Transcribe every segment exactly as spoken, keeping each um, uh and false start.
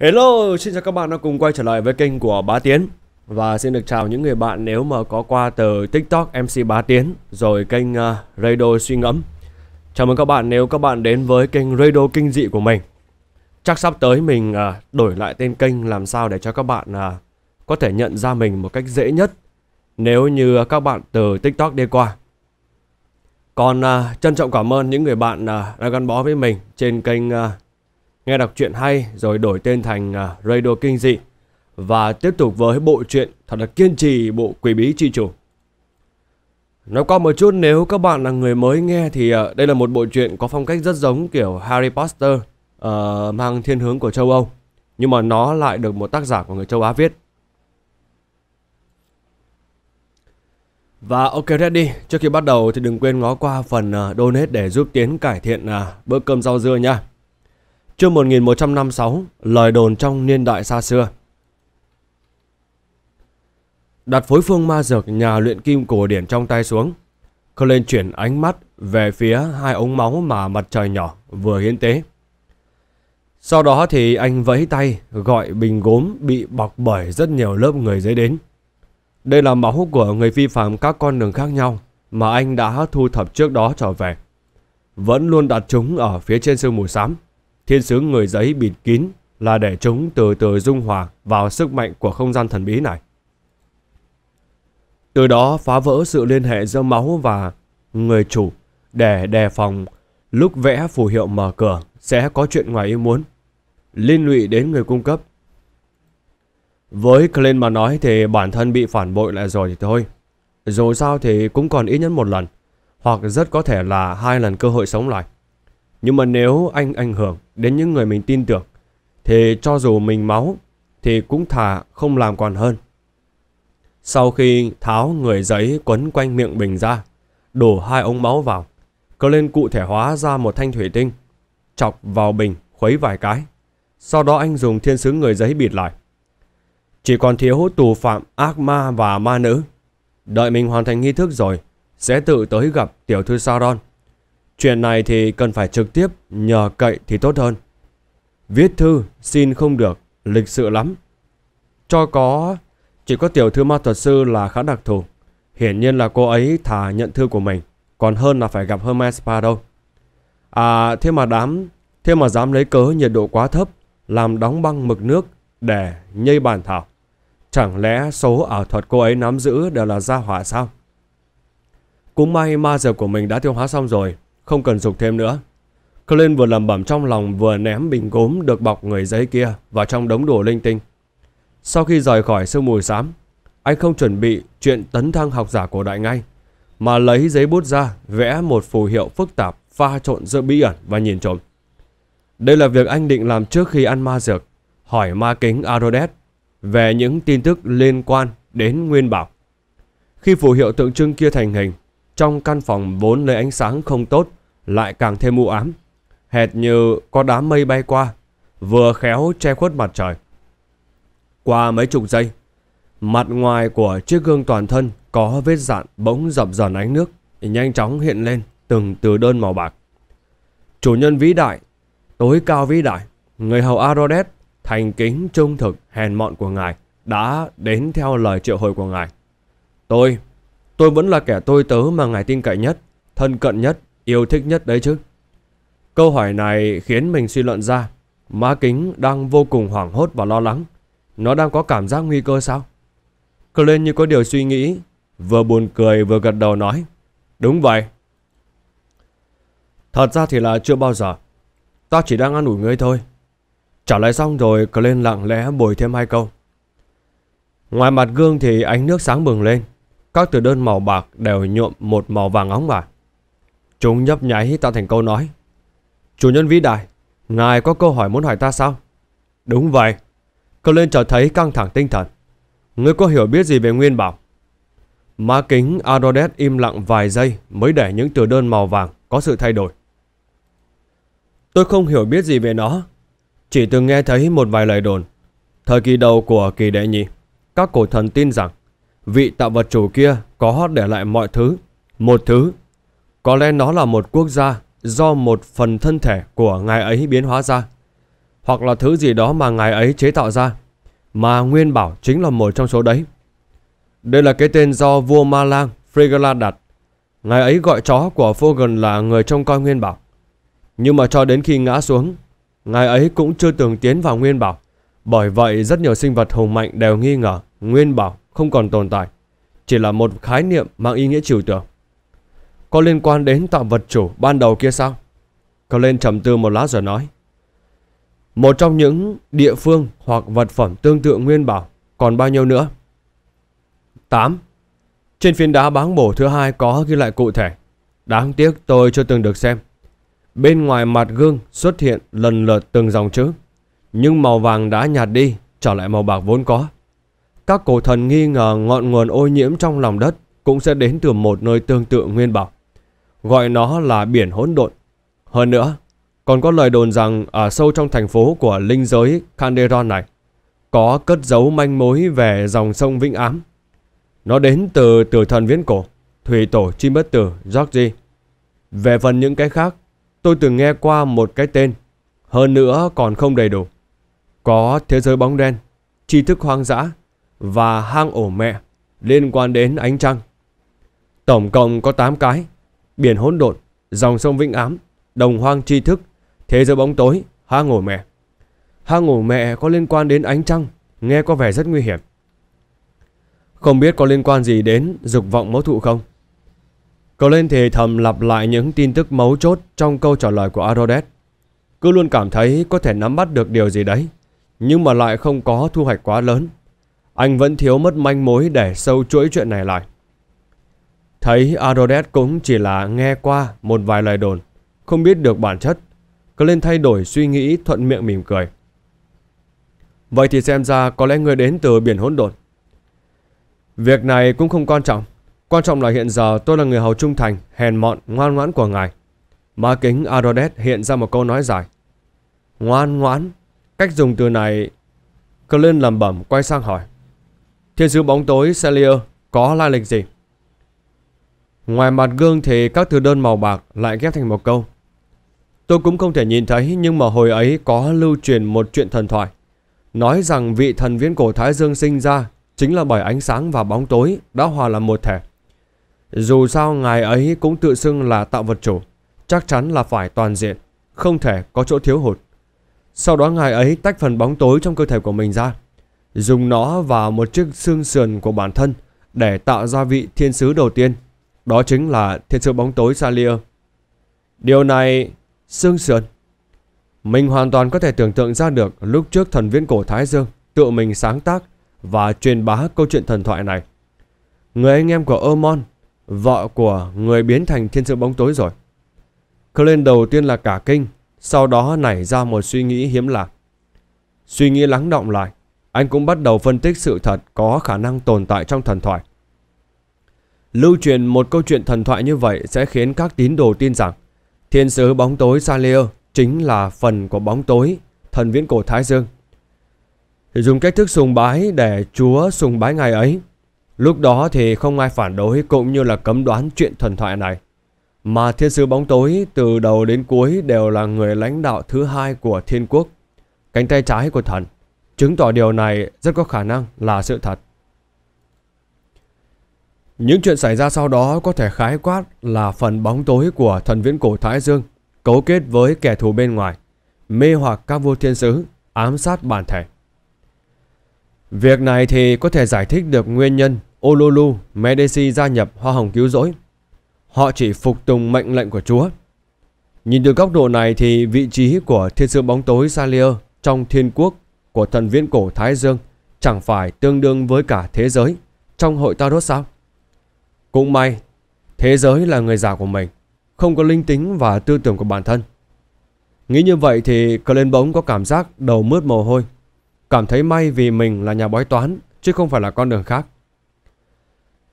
Hello, xin chào các bạn đã cùng quay trở lại với kênh của Bá Tiến. Và xin được chào những người bạn nếu mà có qua từ TikTok em xê Bá Tiến, rồi kênh uh, Radio Suy Ngẫm. Chào mừng các bạn nếu các bạn đến với kênh Radio Kinh Dị của mình. Chắc sắp tới mình uh, đổi lại tên kênh làm sao để cho các bạn uh, có thể nhận ra mình một cách dễ nhất nếu như uh, các bạn từ TikTok đi qua. Còn uh, trân trọng cảm ơn những người bạn uh, đã gắn bó với mình trên kênh uh, Nghe Đọc Truyện Hay, rồi đổi tên thành uh, Radio Kinh Dị. Và tiếp tục với bộ truyện thật là kiên trì, bộ Quỷ Bí Chi Chủ. Nói qua một chút, nếu các bạn là người mới nghe thì uh, đây là một bộ truyện có phong cách rất giống kiểu Harry Potter, uh, mang thiên hướng của châu Âu, nhưng mà nó lại được một tác giả của người châu Á viết. Và ok, ready. Trước khi bắt đầu thì đừng quên ngó qua phần uh, donate để giúp Tiến cải thiện uh, bữa cơm rau dưa nha. Chương một nghìn một trăm năm mươi sáu, lời đồn trong niên đại xa xưa. Đặt phối phương ma dược nhà luyện kim cổ điển trong tay xuống, Clint chuyển ánh mắt về phía hai ống máu mà mặt trời nhỏ vừa hiến tế. Sau đó thì anh vẫy tay gọi bình gốm bị bọc bởi rất nhiều lớp người giấy đến. Đây là máu của người phi phàm các con đường khác nhau mà anh đã thu thập trước đó trở về, vẫn luôn đặt chúng ở phía trên sương mù xám. Thiên sứ người giấy bịt kín là để chúng từ từ dung hòa vào sức mạnh của không gian thần bí này, từ đó phá vỡ sự liên hệ giữa máu và người chủ, để đề phòng lúc vẽ phù hiệu mở cửa sẽ có chuyện ngoài ý muốn liên lụy đến người cung cấp. Với Clint mà nói thì bản thân bị phản bội lại rồi thì thôi, dù sao thì cũng còn ít nhất một lần, hoặc rất có thể là hai lần cơ hội sống lại. Nhưng mà nếu anh ảnh hưởng đến những người mình tin tưởng thì cho dù mình máu thì cũng thà không làm còn hơn. Sau khi tháo người giấy quấn quanh miệng bình ra, đổ hai ống máu vào, Clint cụ thể hóa ra một thanh thủy tinh, chọc vào bình khuấy vài cái. Sau đó anh dùng thiên sứ người giấy bịt lại. Chỉ còn thiếu tù phạm ác ma và ma nữ. Đợi mình hoàn thành nghi thức rồi sẽ tự tới gặp tiểu thư Sharron. Chuyện này thì cần phải trực tiếp nhờ cậy thì tốt hơn. Viết thư xin không được, lịch sự lắm. Cho có, chỉ có tiểu thư ma thuật sư là khá đặc thù. Hiển nhiên là cô ấy thà nhận thư của mình, còn hơn là phải gặp Hermes Pardo. À, thế mà đám, thế mà dám lấy cớ nhiệt độ quá thấp, làm đóng băng mực nước để nhây bản thảo. Chẳng lẽ số ảo thuật cô ấy nắm giữ đều là gia hỏa sao? Cũng may ma dược của mình đã tiêu hóa xong rồi, không cần dục thêm nữa. Clint vừa lẩm bẩm trong lòng vừa ném bình gốm được bọc người giấy kia vào trong đống đồ linh tinh. Sau khi rời khỏi sương mù xám, anh không chuẩn bị chuyện tấn thăng học giả cổ đại ngay, mà lấy giấy bút ra vẽ một phù hiệu phức tạp pha trộn giữa bí ẩn và nhìn trộm. Đây là việc anh định làm trước khi ăn ma dược, hỏi ma kính Arodet về những tin tức liên quan đến Nguyên Bảo. Khi phù hiệu tượng trưng kia thành hình, trong căn phòng vốn lấy ánh sáng không tốt lại càng thêm u ám, hệt như có đám mây bay qua, vừa khéo che khuất mặt trời. Qua mấy chục giây, mặt ngoài của chiếc gương toàn thân có vết dạn bỗng dập dờn ánh nước, nhanh chóng hiện lên từng từ đơn màu bạc. Chủ nhân vĩ đại, tối cao vĩ đại, người hầu Arodet, thành kính trung thực hèn mọn của ngài đã đến theo lời triệu hồi của ngài. Tôi, tôi vẫn là kẻ tôi tớ mà ngài tin cậy nhất, thân cận nhất, yêu thích nhất đấy chứ. Câu hỏi này khiến mình suy luận ra, ma kính đang vô cùng hoảng hốt và lo lắng. Nó đang có cảm giác nguy cơ sao? Clint như có điều suy nghĩ, vừa buồn cười vừa gật đầu nói, đúng vậy. Thật ra thì là chưa bao giờ, ta chỉ đang an ủi ngươi thôi. Trả lời xong rồi Clint lặng lẽ bồi thêm hai câu. Ngoài mặt gương thì ánh nước sáng bừng lên, các từ đơn màu bạc đều nhuộm một màu vàng óng bạc. Chúng nhấp nháy tạo thành câu nói. Chủ nhân vĩ đại, ngài có câu hỏi muốn hỏi ta sao? Đúng vậy. Clint trở thấy căng thẳng tinh thần. Ngươi có hiểu biết gì về Nguyên Bảo? Ma kính Arodet im lặng vài giây mới để những từ đơn màu vàng có sự thay đổi. Tôi không hiểu biết gì về nó, chỉ từng nghe thấy một vài lời đồn. Thời kỳ đầu của kỳ đệ nhị, các cổ thần tin rằng vị tạo vật chủ kia có để lại mọi thứ, một thứ. Có lẽ nó là một quốc gia do một phần thân thể của ngài ấy biến hóa ra. hoặc là thứ gì đó mà ngài ấy chế tạo ra, mà Nguyên Bảo chính là một trong số đấy. Đây là cái tên do vua Ma Lang Frigola đặt. Ngài ấy gọi chó của Fogun là người trông coi Nguyên Bảo. Nhưng mà cho đến khi ngã xuống, ngài ấy cũng chưa từng tiến vào Nguyên Bảo. Bởi vậy rất nhiều sinh vật hùng mạnh đều nghi ngờ Nguyên Bảo không còn tồn tại, chỉ là một khái niệm mang ý nghĩa trừu tượng. Có liên quan đến tạo vật chủ ban đầu kia sao? Clint trầm tư một lát rồi nói. Một trong những địa phương hoặc vật phẩm tương tự Nguyên Bảo còn bao nhiêu nữa? tám. Trên phiến đá báng bổ thứ hai có ghi lại cụ thể. Đáng tiếc tôi chưa từng được xem. Bên ngoài mặt gương xuất hiện lần lượt từng dòng chữ, nhưng màu vàng đã nhạt đi, trở lại màu bạc vốn có. Các cổ thần nghi ngờ ngọn nguồn ô nhiễm trong lòng đất cũng sẽ đến từ một nơi tương tự Nguyên Bảo, gọi nó là Biển Hỗn Độn. Hơn nữa, còn có lời đồn rằng ở sâu trong thành phố của linh giới Kanderon này có cất giấu manh mối về dòng sông Vĩnh Ám. Nó đến từ tử thần viễn cổ, thủy tổ chim bất tử Georgie. Về phần những cái khác, tôi từng nghe qua một cái tên, hơn nữa còn không đầy đủ. Có thế giới bóng đen, tri thức hoang dã và hang ổ mẹ liên quan đến ánh trăng. Tổng cộng có tám cái: Biển Hỗn Độn, Dòng Sông Vĩnh Ám, Đồng Hoang Tri Thức, Thế Giới Bóng Tối, Hang Ổ Mẹ. Hang Ổ Mẹ có liên quan đến ánh trăng, nghe có vẻ rất nguy hiểm. Không biết có liên quan gì đến dục vọng mẫu thụ không? Cậu lên thì thầm lặp lại những tin tức mấu chốt trong câu trả lời của Arodet. Cứ luôn cảm thấy có thể nắm bắt được điều gì đấy, nhưng mà lại không có thu hoạch quá lớn. Anh vẫn thiếu mất manh mối để sâu chuỗi chuyện này lại. Thấy Arodet cũng chỉ là nghe qua một vài lời đồn, không biết được bản chất, Clint thay đổi suy nghĩ, thuận miệng mỉm cười. Vậy thì xem ra có lẽ người đến từ Biển Hỗn Độn. Việc này cũng không quan trọng. Quan trọng là hiện giờ tôi là người hầu trung thành, hèn mọn, ngoan ngoãn của ngài. Má kính Arodet hiện ra một câu nói dài. Ngoan ngoãn, cách dùng từ này. Clint lẩm bẩm quay sang hỏi. Thiên sứ bóng tối Salia có lai lịch gì? Ngoài mặt gương thì các từ đơn màu bạc lại ghép thành một câu. Tôi cũng không thể nhìn thấy, nhưng mà hồi ấy có lưu truyền một chuyện thần thoại, nói rằng vị thần viễn cổ Thái Dương sinh ra chính là bởi ánh sáng và bóng tối đã hòa làm một thể. Dù sao ngài ấy cũng tự xưng là tạo vật chủ, chắc chắn là phải toàn diện, không thể có chỗ thiếu hụt. Sau đó ngài ấy tách phần bóng tối trong cơ thể của mình ra, dùng nó vào một chiếc xương sườn của bản thân để tạo ra vị thiên sứ đầu tiên, đó chính là thiên sứ bóng tối Salia. Điều này... Xương sườn, mình hoàn toàn có thể tưởng tượng ra được lúc trước thần viễn cổ Thái Dương tự mình sáng tác và truyền bá câu chuyện thần thoại này. Người anh em của Amon, vợ của người biến thành thiên sứ bóng tối rồi. Clint đầu tiên là cả kinh, sau đó nảy ra một suy nghĩ hiếm lạ. Suy nghĩ lắng đọng lại, anh cũng bắt đầu phân tích sự thật có khả năng tồn tại trong thần thoại. Lưu truyền một câu chuyện thần thoại như vậy sẽ khiến các tín đồ tin rằng thiên sứ bóng tối Salia chính là phần của bóng tối, thần viễn cổ Thái Dương. Dùng cách thức sùng bái để Chúa sùng bái ngài ấy. Lúc đó thì không ai phản đối cũng như là cấm đoán chuyện thần thoại này. Mà thiên sứ bóng tối từ đầu đến cuối đều là người lãnh đạo thứ hai của thiên quốc, cánh tay trái của thần, chứng tỏ điều này rất có khả năng là sự thật. Những chuyện xảy ra sau đó có thể khái quát là phần bóng tối của thần viễn cổ Thái Dương cấu kết với kẻ thù bên ngoài, mê hoặc các vua thiên sứ, ám sát bản thể. Việc này thì có thể giải thích được nguyên nhân Olulu Medici gia nhập Hoa Hồng Cứu Rỗi. Họ chỉ phục tùng mệnh lệnh của Chúa. Nhìn từ góc độ này thì vị trí của thiên sứ bóng tối Salia trong thiên quốc của thần viễn cổ Thái Dương chẳng phải tương đương với cả thế giới trong hội Tarot sao? Cũng may, thế giới là người giả của mình, không có linh tính và tư tưởng của bản thân. Nghĩ như vậy thì Clint bỗng có cảm giác đầu mướt mồ hôi, cảm thấy may vì mình là nhà bói toán chứ không phải là con đường khác.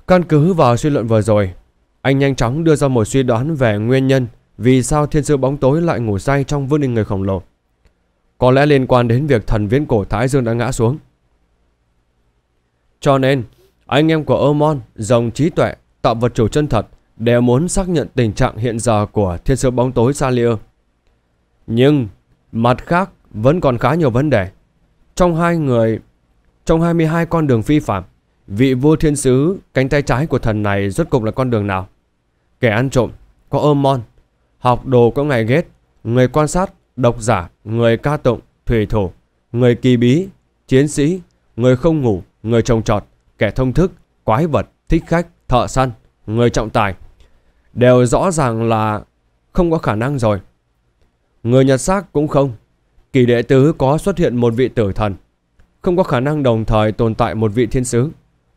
Căn cứ vào suy luận vừa rồi, anh nhanh chóng đưa ra một suy đoán về nguyên nhân vì sao thiên sứ bóng tối lại ngủ say trong vương đình người khổng lồ. Có lẽ liên quan đến việc thần viễn cổ Thái Dương đã ngã xuống. Cho nên, anh em của Amon, dòng trí tuệ, tạo vật chủ chân thật đều muốn xác nhận tình trạng hiện giờ của thiên sứ bóng tối Salia. Nhưng mặt khác, vẫn còn khá nhiều vấn đề. Trong hai người, trong hai mươi hai con đường phi phạm, vị vua thiên sứ cánh tay trái của thần này rốt cục là con đường nào? Kẻ ăn trộm có Amon, học đồ có Ngài Ghét, người quan sát, độc giả, người ca tụng, thủy thủ, người kỳ bí, chiến sĩ, người không ngủ, người trồng trọt, kẻ thông thức, quái vật, thích khách, thợ săn, người trọng tài, đều rõ ràng là không có khả năng rồi. Người nhặt xác cũng không. Kỳ đệ tứ có xuất hiện một vị tử thần, không có khả năng đồng thời tồn tại một vị thiên sứ,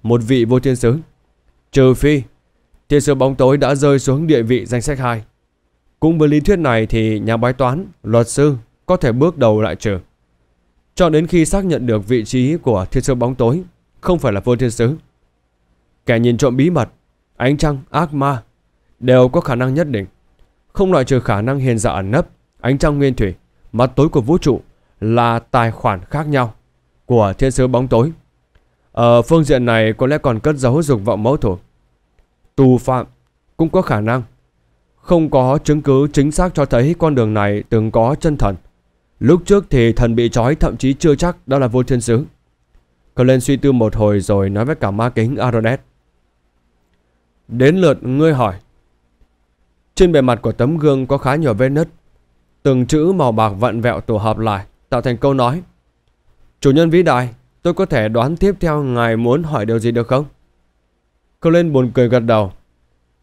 một vị vô thiên sứ, trừ phi thiên sứ bóng tối đã rơi xuống địa vị danh sách hai. Cũng với lý thuyết này thì nhà bói toán, luật sư có thể bước đầu loại trừ, cho đến khi xác nhận được vị trí của thiên sứ bóng tối không phải là vô thiên sứ. Kẻ nhìn trộm bí mật, ánh trăng, ác ma đều có khả năng nhất định, không loại trừ khả năng hiền giả ẩn nấp. Ánh trăng nguyên thủy, mặt tối của vũ trụ là tài khoản khác nhau của thiên sứ bóng tối. Ở phương diện này có lẽ còn cất giấu dục vọng mẫu thủ. Tù phạm cũng có khả năng. Không có chứng cứ chính xác cho thấy con đường này từng có chân thần. Lúc trước thì thần bị trói thậm chí chưa chắc đó là vô thiên sứ. Clint suy tư một hồi rồi nói với cả ma kính Arodet. Đến lượt ngươi hỏi. Trên bề mặt của tấm gương có khá nhiều vết nứt, từng chữ màu bạc vặn vẹo tổ hợp lại tạo thành câu nói. Chủ nhân vĩ đại, tôi có thể đoán tiếp theo ngài muốn hỏi điều gì được không? Clint buồn cười gật đầu.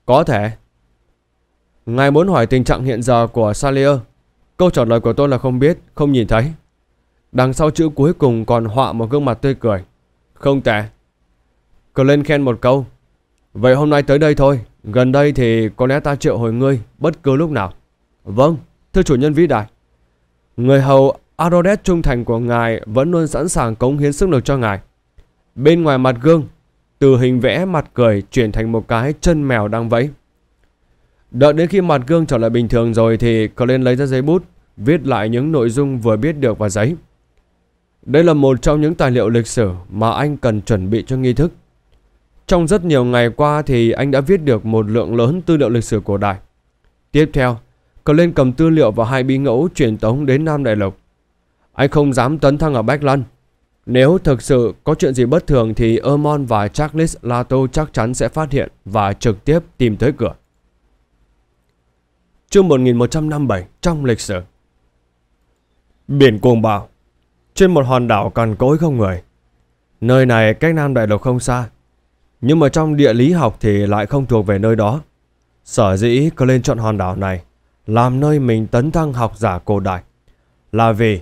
Có thể. Ngài muốn hỏi tình trạng hiện giờ của Salia. Câu trả lời của tôi là không biết, không nhìn thấy. Đằng sau chữ cuối cùng còn họa một gương mặt tươi cười. Không tệ. Clint khen một câu. Vậy hôm nay tới đây thôi. Gần đây thì có lẽ ta triệu hồi ngươi bất cứ lúc nào. Vâng, thưa chủ nhân vĩ đại. Người hầu Arrodes trung thành của ngài vẫn luôn sẵn sàng cống hiến sức lực cho ngài. Bên ngoài mặt gương, từ hình vẽ mặt cười chuyển thành một cái chân mèo đang vẫy. Đợi đến khi mặt gương trở lại bình thường rồi thì Clint lấy ra giấy bút, viết lại những nội dung vừa biết được vào giấy. Đây là một trong những tài liệu lịch sử mà anh cần chuẩn bị cho nghi thức. Trong rất nhiều ngày qua thì anh đã viết được một lượng lớn tư liệu lịch sử cổ đại. Tiếp theo, Clint cầm tư liệu và hai bí ngẫu truyền tống đến Nam Đại Lục. Anh không dám tấn thăng ở Backlund. Nếu thực sự có chuyện gì bất thường thì Amon và Charles Lato chắc chắn sẽ phát hiện và trực tiếp tìm tới cửa. Chương một nghìn một trăm năm mươi bảy trong lịch sử. Biển Cuồng Bạo. Trên một hòn đảo cằn cỗi không người. Nơi này cách Nam Đại Lục không xa, nhưng mà trong địa lý học thì lại không thuộc về nơi đó. Sở dĩ Clint chọn hòn đảo này làm nơi mình tấn thăng học giả cổ đại là vì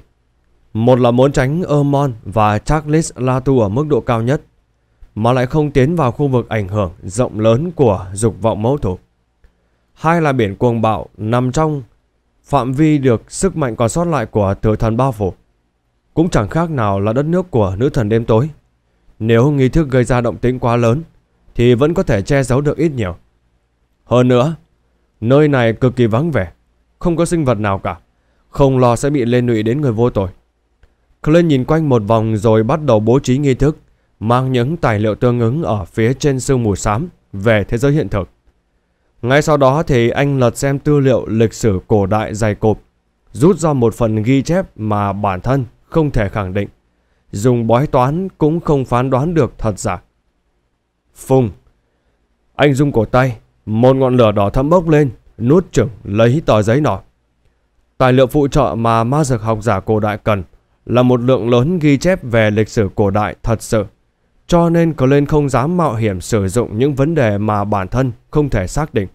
một là muốn tránh Amon và Charles Lato ở mức độ cao nhất, mà lại không tiến vào khu vực ảnh hưởng rộng lớn của dục vọng mẫu thủ. Hai là biển cuồng bạo nằm trong phạm vi được sức mạnh còn sót lại của tử thần bao phủ, cũng chẳng khác nào là đất nước của nữ thần đêm tối. Nếu nghi thức gây ra động tĩnh quá lớn thì vẫn có thể che giấu được ít nhiều. Hơn nữa, nơi này cực kỳ vắng vẻ, không có sinh vật nào cả, không lo sẽ bị liên lụy đến người vô tội. Clint nhìn quanh một vòng rồi bắt đầu bố trí nghi thức, mang những tài liệu tương ứng ở phía trên sương mù xám về thế giới hiện thực. Ngay sau đó thì anh lật xem tư liệu lịch sử cổ đại dày cộp, rút ra một phần ghi chép mà bản thân không thể khẳng định, dùng bói toán cũng không phán đoán được thật giả. Phùng, anh rung cổ tay, một ngọn lửa đỏ thẫm bốc lên, nuốt chửng lấy tờ giấy nọ. Tài liệu phụ trợ mà ma dược học giả cổ đại cần là một lượng lớn ghi chép về lịch sử cổ đại thật sự, cho nên Clint không dám mạo hiểm sử dụng những vấn đề mà bản thân không thể xác định.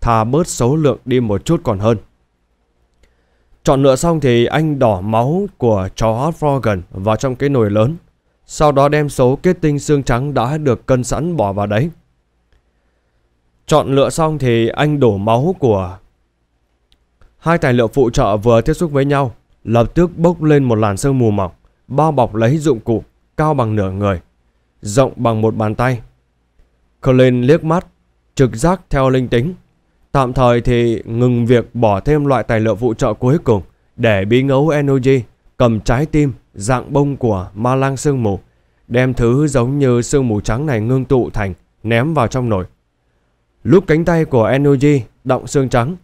Thà bớt số lượng đi một chút còn hơn. Chọn lựa xong thì anh đỏ máu của chó Fogun vào trong cái nồi lớn, sau đó đem số kết tinh xương trắng đã được cân sẵn bỏ vào đấy. Chọn lựa xong thì anh đổ máu của hai tài liệu phụ trợ vừa tiếp xúc với nhau, lập tức bốc lên một làn sương mù mỏng, bao bọc lấy dụng cụ cao bằng nửa người, rộng bằng một bàn tay. Clint liếc mắt, trực giác theo linh tính, tạm thời thì ngừng việc bỏ thêm loại tài liệu phụ trợ cuối cùng để bí ngẫu Enoji cầm trái tim dạng bông của ma lang sương mù, đem thứ giống như sương mù trắng này ngưng tụ thành ném vào trong nồi. Lúc cánh tay của Enoji đọng sương trắng,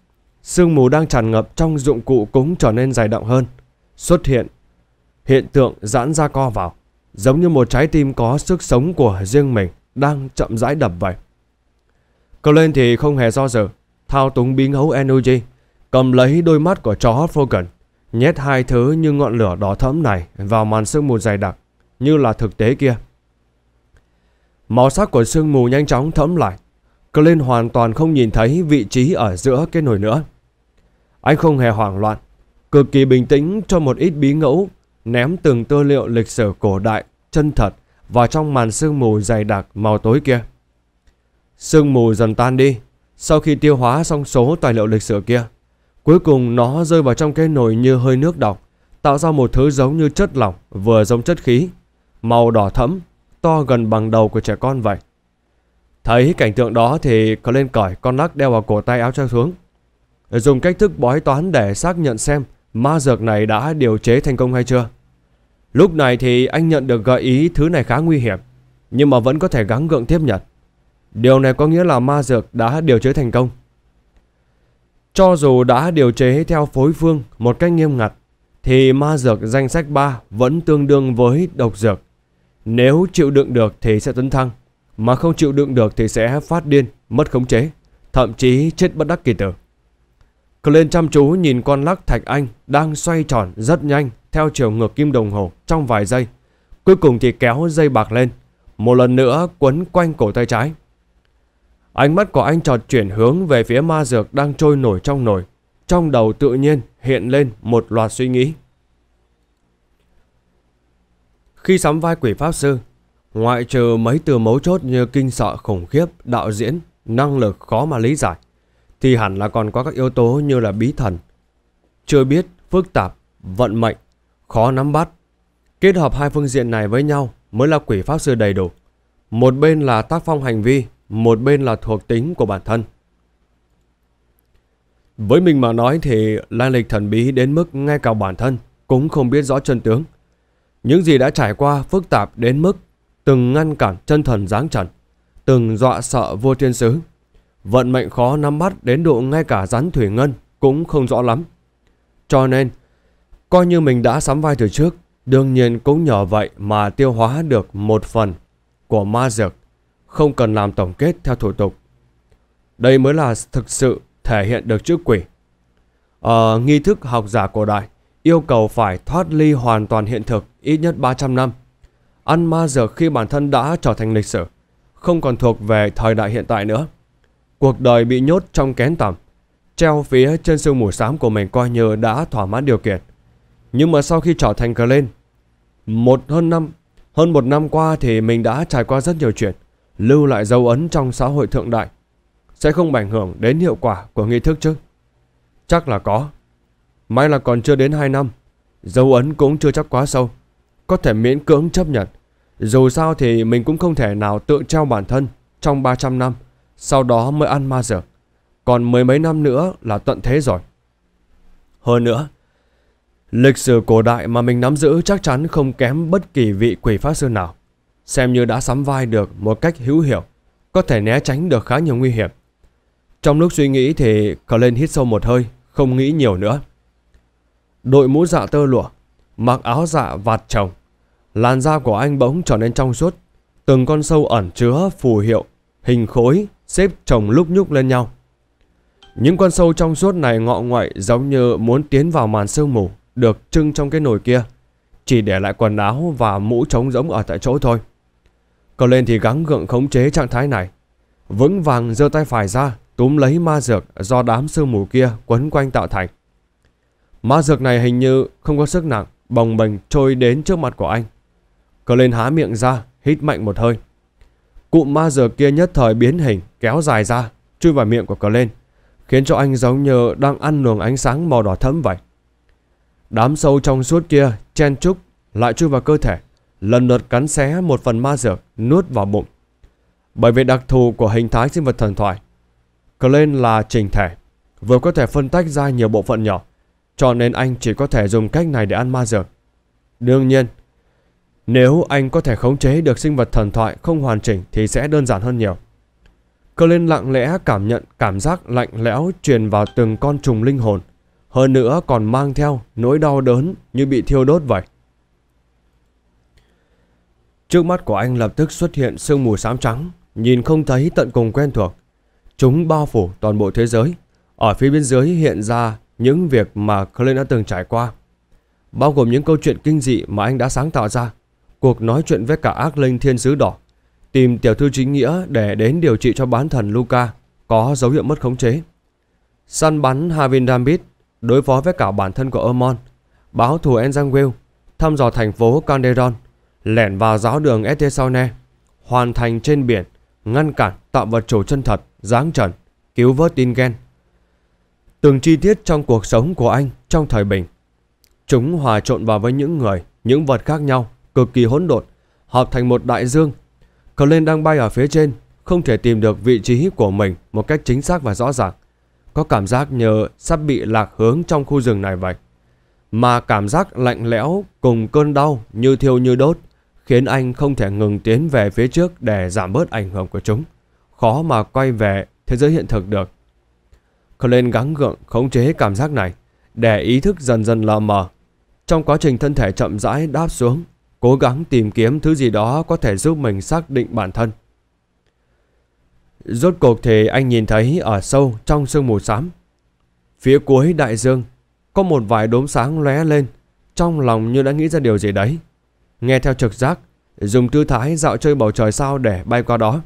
sương mù đang tràn ngập trong dụng cụ cũng trở nên dày đọng hơn, xuất hiện hiện tượng giãn ra co vào, giống như một trái tim có sức sống của riêng mình đang chậm rãi đập vậy. Clint thì không hề do dự, thao túng bí ngẫu Enoji, cầm lấy đôi mắt của chó Fogun, nhét hai thứ như ngọn lửa đỏ thẫm này vào màn sương mù dày đặc như là thực tế kia. Màu sắc của sương mù nhanh chóng thẫm lại, Clint hoàn toàn không nhìn thấy vị trí ở giữa cái nồi nữa. Anh không hề hoảng loạn, cực kỳ bình tĩnh cho một ít bí ngẫu, ném từng tư liệu lịch sử cổ đại chân thật vào trong màn sương mù dày đặc màu tối kia. Sương mù dần tan đi, sau khi tiêu hóa xong số tài liệu lịch sử kia, cuối cùng nó rơi vào trong cái nồi như hơi nước đọng, tạo ra một thứ giống như chất lỏng vừa giống chất khí, màu đỏ thẫm, to gần bằng đầu của trẻ con vậy. Thấy cảnh tượng đó thì Clint cởi con lắc đeo vào cổ tay áo treo xuống, dùng cách thức bói toán để xác nhận xem ma dược này đã điều chế thành công hay chưa. Lúc này thì anh nhận được gợi ý thứ này khá nguy hiểm, nhưng mà vẫn có thể gắng gượng tiếp nhận. Điều này có nghĩa là ma dược đã điều chế thành công. Cho dù đã điều chế theo phối phương một cách nghiêm ngặt, thì ma dược danh sách ba vẫn tương đương với độc dược. Nếu chịu đựng được thì sẽ tấn thăng, mà không chịu đựng được thì sẽ phát điên, mất khống chế, thậm chí chết bất đắc kỳ tử. Clint chăm chú nhìn con lắc thạch anh đang xoay tròn rất nhanh theo chiều ngược kim đồng hồ trong vài giây. Cuối cùng thì kéo dây bạc lên, một lần nữa quấn quanh cổ tay trái. Ánh mắt của anh chợt chuyển hướng về phía ma dược đang trôi nổi trong nồi. Trong đầu tự nhiên hiện lên một loạt suy nghĩ. Khi sắm vai quỷ pháp sư, ngoại trừ mấy từ mấu chốt như kinh sợ, khủng khiếp, đạo diễn, năng lực khó mà lý giải, thì hẳn là còn có các yếu tố như là bí thần, chưa biết, phức tạp, vận mệnh, khó nắm bắt. Kết hợp hai phương diện này với nhau mới là quỷ pháp sư đầy đủ. Một bên là tác phong hành vi, một bên là thuộc tính của bản thân. Với mình mà nói thì lai lịch thần bí đến mức ngay cả bản thân cũng không biết rõ chân tướng. Những gì đã trải qua phức tạp đến mức từng ngăn cản chân thần giáng trần, từng dọa sợ vua thiên sứ. Vận mệnh khó nắm bắt đến độ ngay cả rắn thủy ngân cũng không rõ lắm. Cho nên, coi như mình đã sắm vai từ trước, đương nhiên cũng nhờ vậy mà tiêu hóa được một phần của ma dược, không cần làm tổng kết theo thủ tục. Đây mới là thực sự thể hiện được chữ quỷ. Ở nghi thức học giả cổ đại, yêu cầu phải thoát ly hoàn toàn hiện thực ít nhất ba trăm năm. Ăn ma dược khi bản thân đã trở thành lịch sử, không còn thuộc về thời đại hiện tại nữa. Cuộc đời bị nhốt trong kén tầm, treo phía trên sương mù xám của mình coi như đã thỏa mãn điều kiện. Nhưng mà sau khi trở thành Clint, một hơn năm, hơn một năm qua thì mình đã trải qua rất nhiều chuyện, lưu lại dấu ấn trong xã hội thượng đại. Sẽ không ảnh hưởng đến hiệu quả của nghi thức chứ? Chắc là có. May là còn chưa đến hai năm, dấu ấn cũng chưa chắc quá sâu, có thể miễn cưỡng chấp nhận. Dù sao thì mình cũng không thể nào tự treo bản thân trong ba trăm năm, sau đó mới ăn ma dược. Còn mười mấy năm nữa là tận thế rồi. Hơn nữa, lịch sử cổ đại mà mình nắm giữ chắc chắn không kém bất kỳ vị quỷ pháp sư nào. Xem như đã sắm vai được một cách hữu hiệu, có thể né tránh được khá nhiều nguy hiểm. Trong lúc suy nghĩ thì Clint hít sâu một hơi, không nghĩ nhiều nữa. Đội mũ dạ tơ lụa, mặc áo dạ vạt chồng, làn da của anh bỗng trở nên trong suốt. Từng con sâu ẩn chứa phù hiệu, hình khối xếp chồng lúc nhúc lên nhau. Những con sâu trong suốt này ngọ ngoại giống như muốn tiến vào màn sương mù được trưng trong cái nồi kia, chỉ để lại quần áo và mũ trống rỗng ở tại chỗ thôi. Còn lên thì gắng gượng khống chế trạng thái này, vững vàng giơ tay phải ra túm lấy ma dược do đám sương mù kia quấn quanh tạo thành. Ma dược này hình như không có sức nặng, bồng bềnh trôi đến trước mặt của anh. Còn lên há miệng ra, hít mạnh một hơi. Cụm ma dược kia nhất thời biến hình, kéo dài ra, chui vào miệng của Clint, khiến cho anh giống như đang ăn luồng ánh sáng màu đỏ thẫm vậy. Đám sâu trong suốt kia chen chúc lại chui vào cơ thể, lần lượt cắn xé một phần ma dược, nuốt vào bụng. Bởi vì đặc thù của hình thái sinh vật thần thoại, Clint là chỉnh thể, vừa có thể phân tách ra nhiều bộ phận nhỏ, cho nên anh chỉ có thể dùng cách này để ăn ma dược. Đương nhiên, nếu anh có thể khống chế được sinh vật thần thoại không hoàn chỉnh thì sẽ đơn giản hơn nhiều. Clint lặng lẽ cảm nhận cảm giác lạnh lẽo truyền vào từng con trùng linh hồn, hơn nữa còn mang theo nỗi đau đớn như bị thiêu đốt vậy. Trước mắt của anh lập tức xuất hiện sương mù xám trắng, nhìn không thấy tận cùng quen thuộc. Chúng bao phủ toàn bộ thế giới. Ở phía bên dưới hiện ra những việc mà Clint đã từng trải qua, bao gồm những câu chuyện kinh dị mà anh đã sáng tạo ra, cuộc nói chuyện với cả ác linh Thiên Sứ Đỏ, tìm tiểu thư chính nghĩa để đến điều trị cho bán thần Luca có dấu hiệu mất khống chế, săn bắn Havin Dambit, đối phó với cả bản thân của Amon, báo thù Enzangwell, thăm dò thành phố Kanderon, lẻn vào giáo đường Estesonere, hoàn thành trên biển, ngăn cản tạo vật chủ chân thật giáng trần, cứu vớt Tingen. Từng chi tiết trong cuộc sống của anh trong thời bình, chúng hòa trộn vào với những người, những vật khác nhau, cực kỳ hỗn độn, hợp thành một đại dương. Clint đang bay ở phía trên, không thể tìm được vị trí của mình một cách chính xác và rõ ràng. Có cảm giác như sắp bị lạc hướng trong khu rừng này vậy. Mà cảm giác lạnh lẽo cùng cơn đau như thiêu như đốt khiến anh không thể ngừng tiến về phía trước để giảm bớt ảnh hưởng của chúng, khó mà quay về thế giới hiện thực được. Clint gắng gượng khống chế cảm giác này để ý thức dần dần lờ mờ. Trong quá trình thân thể chậm rãi đáp xuống, cố gắng tìm kiếm thứ gì đó có thể giúp mình xác định bản thân. Rốt cuộc thì anh nhìn thấy ở sâu trong sương mù xám, phía cuối đại dương, có một vài đốm sáng lóe lên. Trong lòng như đã nghĩ ra điều gì đấy, nghe theo trực giác, dùng tư thái dạo chơi bầu trời sao để bay qua đó.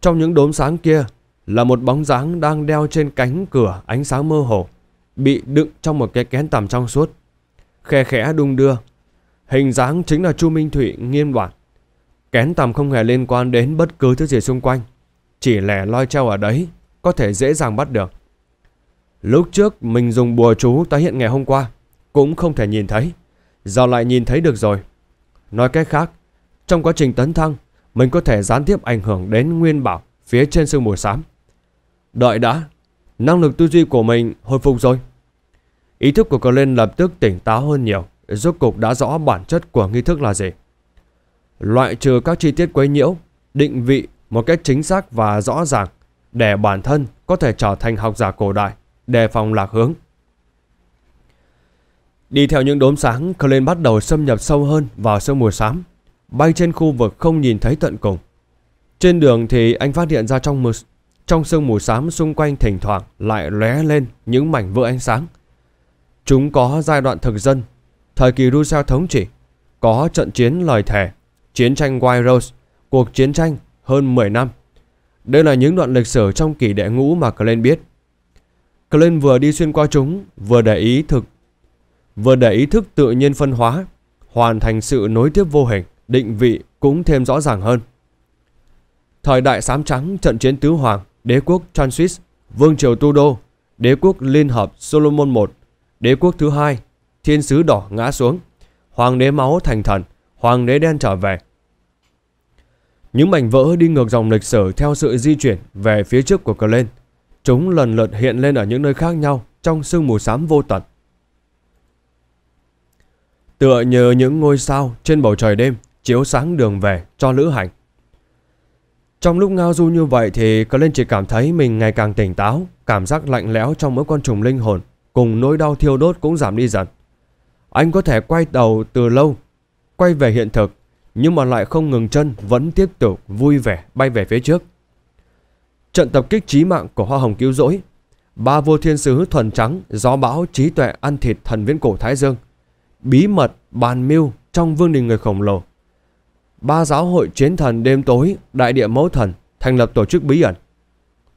Trong những đốm sáng kia là một bóng dáng đang đeo trên cánh cửa ánh sáng mơ hồ, bị đựng trong một cái kén tằm trong suốt, khe khẽ đung đưa. Hình dáng chính là Chu Minh Thụy Nghiêm Đoạn. Kén tằm không hề liên quan đến bất cứ thứ gì xung quanh, chỉ lẻ loi treo ở đấy, có thể dễ dàng bắt được. Lúc trước mình dùng bùa chú tái hiện ngày hôm qua cũng không thể nhìn thấy, giờ lại nhìn thấy được rồi. Nói cách khác, trong quá trình tấn thăng, mình có thể gián tiếp ảnh hưởng đến Nguyên Bảo phía trên sương mù xám. Đợi đã, năng lực tư duy của mình hồi phục rồi. Ý thức của Clint lập tức tỉnh táo hơn nhiều, rốt cục đã rõ bản chất của nghi thức là gì. Loại trừ các chi tiết quấy nhiễu, định vị một cách chính xác và rõ ràng để bản thân có thể trở thành học giả cổ đại, đề phòng lạc hướng. Đi theo những đốm sáng, Clint bắt đầu xâm nhập sâu hơn vào sương mù xám, bay trên khu vực không nhìn thấy tận cùng. Trên đường thì anh phát hiện ra trong, mù, trong sương mù xám xung quanh thỉnh thoảng lại lóe lên những mảnh vỡ ánh sáng. Chúng có giai đoạn thực dân, thời kỳ Russell thống trị, có trận chiến lời thề, chiến tranh White Rose, cuộc chiến tranh hơn mười năm. Đây là những đoạn lịch sử trong Kỳ Đệ Ngũ mà Clint biết. Clint vừa đi xuyên qua chúng, vừa để ý thực, vừa để ý thức tự nhiên phân hóa, hoàn thành sự nối tiếp vô hình, định vị cũng thêm rõ ràng hơn. Thời đại xám trắng, trận chiến tứ hoàng, đế quốc Transis, vương triều Tudor, đế quốc liên hợp Solomon I, đế quốc thứ hai, Thiên Sứ Đỏ ngã xuống, hoàng đế máu thành thần, hoàng đế đen trở về. Những mảnh vỡ đi ngược dòng lịch sử theo sự di chuyển về phía trước của Clint. Chúng lần lượt hiện lên ở những nơi khác nhau trong sương mù xám vô tận, tựa như những ngôi sao trên bầu trời đêm chiếu sáng đường về cho lữ hành. Trong lúc ngao du như vậy thì Clint chỉ cảm thấy mình ngày càng tỉnh táo, cảm giác lạnh lẽo trong mỗi con trùng linh hồn cùng nỗi đau thiêu đốt cũng giảm đi dần. Anh có thể quay đầu từ lâu, quay về hiện thực, nhưng mà lại không ngừng chân, vẫn tiếp tục vui vẻ bay về phía trước. Trận tập kích chí mạng của Hoa Hồng Cứu Rỗi, ba vua thiên sứ thuần trắng, gió bão trí tuệ ăn thịt thần viễn cổ Thái Dương, bí mật bàn mưu trong vương đình người khổng lồ, ba giáo hội chiến thần đêm tối, đại địa mẫu thần thành lập tổ chức bí ẩn.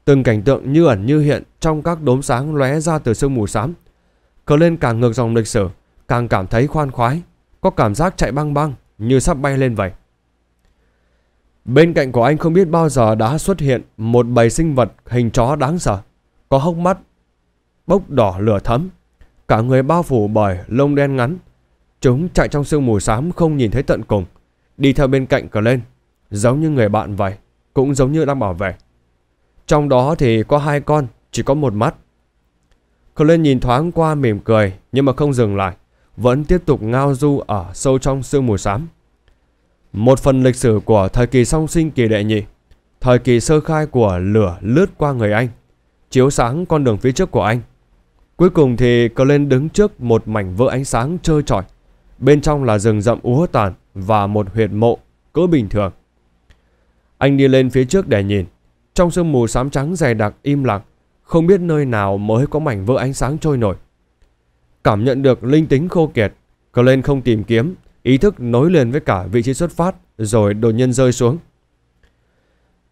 Từng cảnh tượng như ẩn như hiện trong các đốm sáng lóe ra từ sương mù xám. Clint càng ngược dòng lịch sử, càng cảm thấy khoan khoái, có cảm giác chạy băng băng như sắp bay lên vậy. Bên cạnh của anh không biết bao giờ đã xuất hiện một bầy sinh vật hình chó đáng sợ, có hốc mắt bốc đỏ lửa thẫm, cả người bao phủ bởi lông đen ngắn. Chúng chạy trong sương mù xám không nhìn thấy tận cùng, đi theo bên cạnh Clint, giống như người bạn vậy, cũng giống như đang bảo vệ. Trong đó thì có hai con chỉ có một mắt. Clint nhìn thoáng qua mỉm cười, nhưng mà không dừng lại, vẫn tiếp tục ngao du ở sâu trong sương mù xám. Một phần lịch sử của thời kỳ song sinh kỳ đệ nhị, thời kỳ sơ khai của lửa lướt qua người anh, chiếu sáng con đường phía trước của anh. Cuối cùng thì Clint đứng trước một mảnh vỡ ánh sáng trơ trọi. Bên trong là rừng rậm úa tàn và một huyệt mộ cỡ bình thường. Anh đi lên phía trước để nhìn. Trong sương mù xám trắng dày đặc im lặng, không biết nơi nào mới có mảnh vỡ ánh sáng trôi nổi. Cảm nhận được linh tính khô kiệt, Clint không tìm kiếm, ý thức nối liền với cả vị trí xuất phát rồi đột nhiên rơi xuống.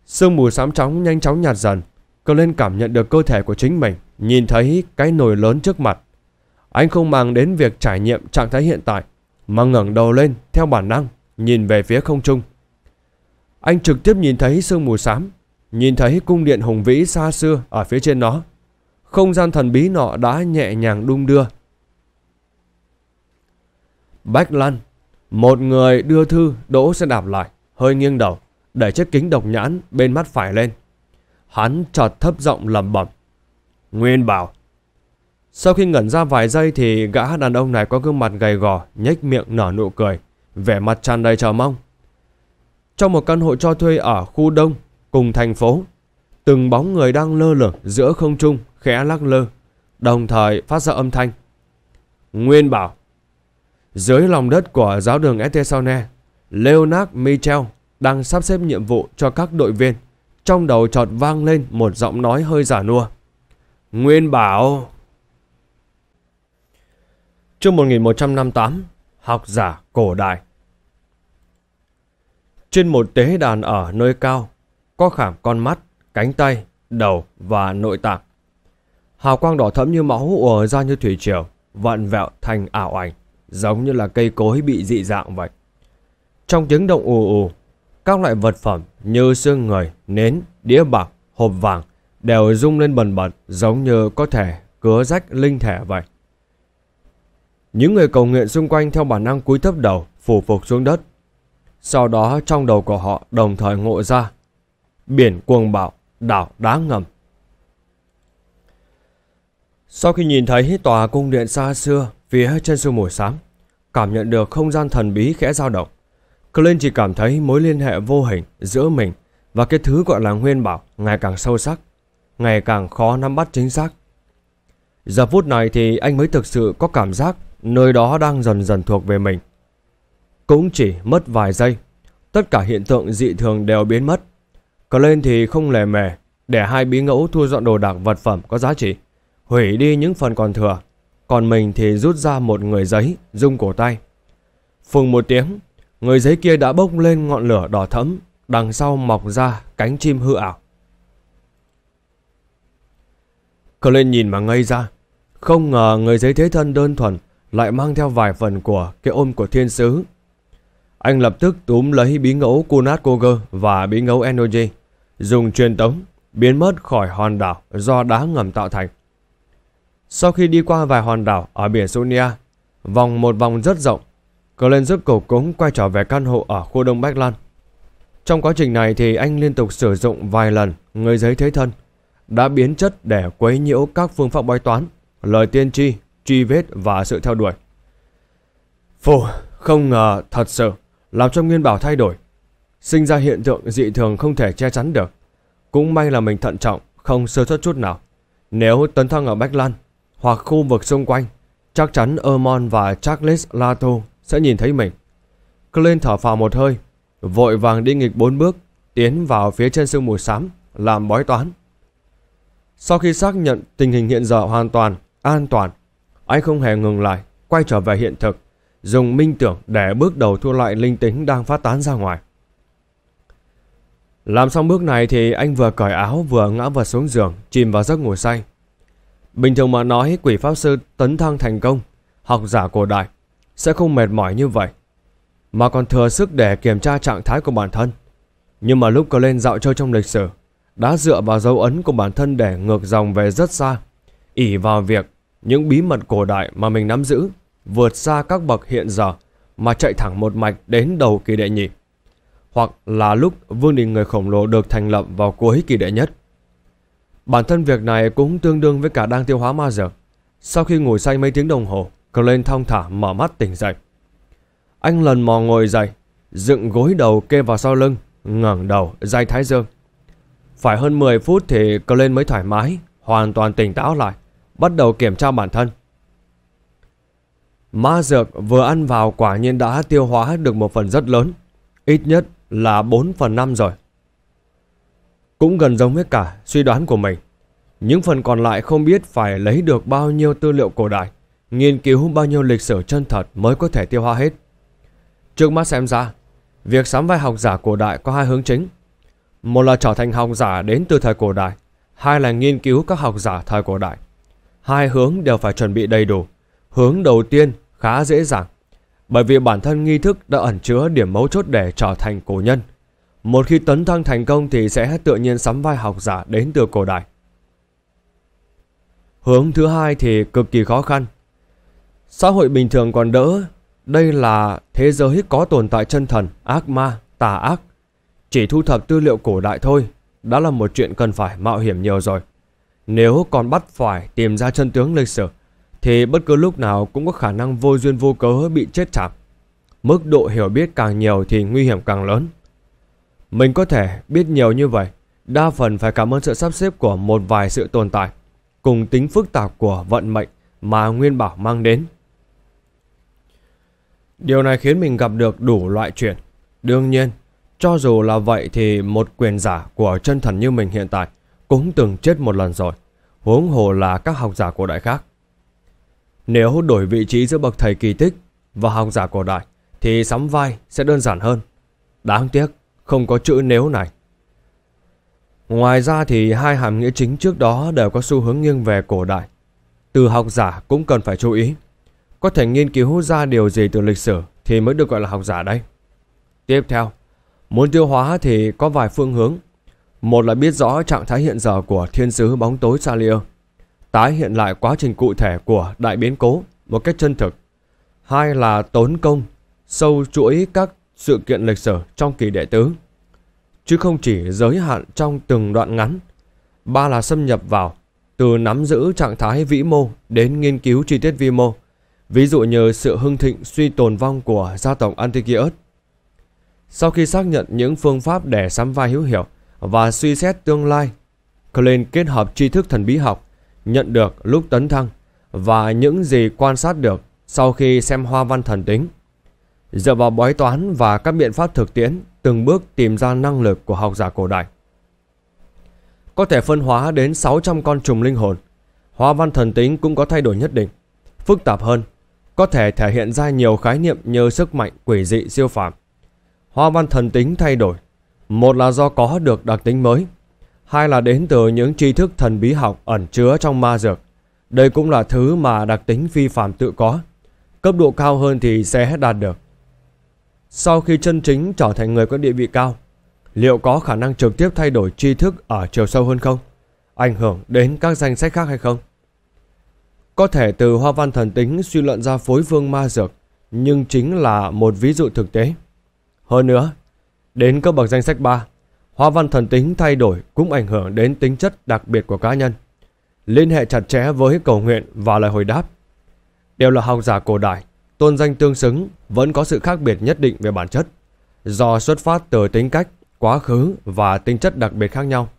Sương mù xám trắng nhanh chóng nhạt dần. Clint cảm nhận được cơ thể của chính mình, nhìn thấy cái nồi lớn trước mặt. Anh không màng đến việc trải nghiệm trạng thái hiện tại mà ngẩng đầu lên theo bản năng, nhìn về phía không trung. Anh trực tiếp nhìn thấy sương mù xám, nhìn thấy cung điện hùng vĩ xa xưa ở phía trên nó. Không gian thần bí nọ đã nhẹ nhàng đung đưa. Backlund, một người đưa thư đỗ xe đạp lại, hơi nghiêng đầu, để chiếc kính độc nhãn bên mắt phải lên. Hắn chợt thấp giọng lẩm bẩm: Nguyên Bảo. Sau khi ngẩn ra vài giây thì gã đàn ông này có gương mặt gầy gò, nhếch miệng nở nụ cười, vẻ mặt tràn đầy chờ mong. Trong một căn hộ cho thuê ở khu đông cùng thành phố, từng bóng người đang lơ lửng giữa không trung khẽ lắc lơ, đồng thời phát ra âm thanh Nguyên Bảo. Dưới lòng đất của giáo đường Estesonere, Leonard Michel đang sắp xếp nhiệm vụ cho các đội viên. Trong đầu chợt vang lên một giọng nói hơi giả nua: Nguyên Bảo. Chương một nghìn một trăm năm mươi tám, học giả cổ đại. Trên một tế đàn ở nơi cao, có khảm con mắt, cánh tay, đầu và nội tạng. Hào quang đỏ thẫm như máu ùa ra như thủy triều, vặn vẹo thành ảo ảnh, giống như là cây cối bị dị dạng vậy. Trong tiếng động ù ù, các loại vật phẩm như xương người, nến, đĩa bạc, hộp vàng đều rung lên bần bật, giống như có thể cứa rách linh thể vậy. Những người cầu nguyện xung quanh theo bản năng cúi thấp đầu, phủ phục xuống đất. Sau đó trong đầu của họ đồng thời ngộ ra: biển cuồng bạo, đảo đá ngầm. Sau khi nhìn thấy tòa cung điện xa xưa phía trên sương mù xám, cảm nhận được không gian thần bí khẽ dao động, Clint chỉ cảm thấy mối liên hệ vô hình giữa mình và cái thứ gọi là Nguyên Bảo ngày càng sâu sắc, ngày càng khó nắm bắt chính xác. Giờ phút này thì anh mới thực sự có cảm giác nơi đó đang dần dần thuộc về mình. Cũng chỉ mất vài giây, tất cả hiện tượng dị thường đều biến mất. Clint thì không lề mề, để hai bí ngẫu thu dọn đồ đạc vật phẩm có giá trị, hủy đi những phần còn thừa. Còn mình thì rút ra một người giấy rung cổ tay. Phùng một tiếng, người giấy kia đã bốc lên ngọn lửa đỏ thẫm, đằng sau mọc ra cánh chim hư ảo. Clint nhìn mà ngây ra, không ngờ người giấy thế thân đơn thuần lại mang theo vài phần của cái ôm của thiên sứ. Anh lập tức túm lấy bí ngẫu Kunat Koger và bí ngẫu Enoji, dùng truyền tống biến mất khỏi hòn đảo do đá ngầm tạo thành. Sau khi đi qua vài hòn đảo ở biển Sonia, vòng một vòng rất rộng, Clint rốt cuộc cũng quay trở về căn hộ ở khu đông Backlund. Trong quá trình này thì anh liên tục sử dụng vài lần người giấy thế thân, đã biến chất để quấy nhiễu các phương pháp bói toán, lời tiên tri, truy vết và sự theo đuổi. Phù, không ngờ thật sự làm cho Nguyên Bảo thay đổi, sinh ra hiện tượng dị thường không thể che chắn được. Cũng may là mình thận trọng, không sơ suất chút nào. Nếu tấn thăng ở Backlund hoặc khu vực xung quanh, chắc chắn Amon và Charles Lato sẽ nhìn thấy mình. Clint thở phào một hơi, vội vàng đi nghịch bốn bước, tiến vào phía trên sương mù xám làm bói toán. Sau khi xác nhận tình hình hiện giờ hoàn toàn an toàn, anh không hề ngừng lại, quay trở về hiện thực, dùng minh tưởng để bước đầu thu lại linh tính đang phát tán ra ngoài. Làm xong bước này thì anh vừa cởi áo vừa ngã vật xuống giường, chìm vào giấc ngủ say. Bình thường mà nói, quỷ pháp sư tấn thăng thành công, học giả cổ đại sẽ không mệt mỏi như vậy, mà còn thừa sức để kiểm tra trạng thái của bản thân. Nhưng mà lúc Clint dạo chơi trong lịch sử, đã dựa vào dấu ấn của bản thân để ngược dòng về rất xa, ỷ vào việc những bí mật cổ đại mà mình nắm giữ vượt xa các bậc hiện giờ mà chạy thẳng một mạch đến đầu kỳ đệ nhị, hoặc là lúc vương đình người khổng lồ được thành lập vào cuối kỳ đệ nhất. Bản thân việc này cũng tương đương với cả đang tiêu hóa ma dược. Sau khi ngủ say mấy tiếng đồng hồ, Clint thong thả mở mắt tỉnh dậy. Anh lần mò ngồi dậy, dựng gối đầu kê vào sau lưng, ngẩng đầu dây thái dương. Phải hơn mười phút thì Clint mới thoải mái, hoàn toàn tỉnh táo lại, bắt đầu kiểm tra bản thân. Ma dược vừa ăn vào quả nhiên đã tiêu hóa được một phần rất lớn, ít nhất là bốn phần năm rồi. Cũng gần giống với cả suy đoán của mình. Những phần còn lại không biết phải lấy được bao nhiêu tư liệu cổ đại, nghiên cứu bao nhiêu lịch sử chân thật mới có thể tiêu hóa hết. Trước mắt xem ra, việc sắm vai học giả cổ đại có hai hướng chính. Một là trở thành học giả đến từ thời cổ đại, hai là nghiên cứu các học giả thời cổ đại. Hai hướng đều phải chuẩn bị đầy đủ. Hướng đầu tiên khá dễ dàng, bởi vì bản thân nghi thức đã ẩn chứa điểm mấu chốt để trở thành cổ nhân. Một khi tấn thăng thành công thì sẽ tự nhiên sắm vai học giả đến từ cổ đại. Hướng thứ hai thì cực kỳ khó khăn. Xã hội bình thường còn đỡ, đây là thế giới có tồn tại chân thần, ác ma, tà ác. Chỉ thu thập tư liệu cổ đại thôi đã là một chuyện cần phải mạo hiểm nhiều rồi. Nếu còn bắt phải tìm ra chân tướng lịch sử thì bất cứ lúc nào cũng có khả năng vô duyên vô cớ bị chết chạm. Mức độ hiểu biết càng nhiều thì nguy hiểm càng lớn. Mình có thể biết nhiều như vậy, đa phần phải cảm ơn sự sắp xếp của một vài sự tồn tại, cùng tính phức tạp của vận mệnh mà Nguyên Bảo mang đến. Điều này khiến mình gặp được đủ loại chuyện. Đương nhiên, cho dù là vậy thì một quyền giả của chân thần như mình hiện tại cũng từng chết một lần rồi, huống hồ là các học giả cổ đại khác. Nếu đổi vị trí giữa bậc thầy kỳ tích và học giả cổ đại thì sắm vai sẽ đơn giản hơn. Đáng tiếc không có chữ nếu này. Ngoài ra thì hai hàm nghĩa chính trước đó đều có xu hướng nghiêng về cổ đại. Từ học giả cũng cần phải chú ý. Có thể nghiên cứu ra điều gì từ lịch sử thì mới được gọi là học giả đấy. Tiếp theo, muốn tiêu hóa thì có vài phương hướng. Một là biết rõ trạng thái hiện giờ của thiên sứ bóng tối Salia, tái hiện lại quá trình cụ thể của đại biến cố một cách chân thực. Hai là tốn công sâu chuỗi các sự kiện lịch sử trong kỳ đệ tứ, chứ không chỉ giới hạn trong từng đoạn ngắn. Ba là xâm nhập vào, từ nắm giữ trạng thái vĩ mô đến nghiên cứu chi tiết vi mô, ví dụ như sự hưng thịnh suy tồn vong của gia tộc Antikios. Sau khi xác nhận những phương pháp để sắm vai hữu hiệu và suy xét tương lai, Clint kết hợp tri thức thần bí học nhận được lúc tấn thăng và những gì quan sát được sau khi xem hoa văn thần tính, dựa vào bói toán và các biện pháp thực tiễn, từng bước tìm ra năng lực của học giả cổ đại. Có thể phân hóa đến sáu trăm con trùng linh hồn. Hoa văn thần tính cũng có thay đổi nhất định, phức tạp hơn, có thể thể hiện ra nhiều khái niệm như sức mạnh quỷ dị siêu phàm. Hoa văn thần tính thay đổi, một là do có được đặc tính mới, hai là đến từ những tri thức thần bí học ẩn chứa trong ma dược. Đây cũng là thứ mà đặc tính phi phàm tự có, cấp độ cao hơn thì sẽ đạt được. Sau khi chân chính trở thành người có địa vị cao, liệu có khả năng trực tiếp thay đổi tri thức ở chiều sâu hơn không? Ảnh hưởng đến các danh sách khác hay không? Có thể từ hoa văn thần tính suy luận ra phối phương ma dược, nhưng chính là một ví dụ thực tế. Hơn nữa, đến cấp bậc danh sách ba, hoa văn thần tính thay đổi cũng ảnh hưởng đến tính chất đặc biệt của cá nhân, liên hệ chặt chẽ với cầu nguyện và lời hồi đáp. Đều là học giả cổ đại, tôn danh tương xứng, vẫn có sự khác biệt nhất định về bản chất, do xuất phát từ tính cách, quá khứ và tính chất đặc biệt khác nhau.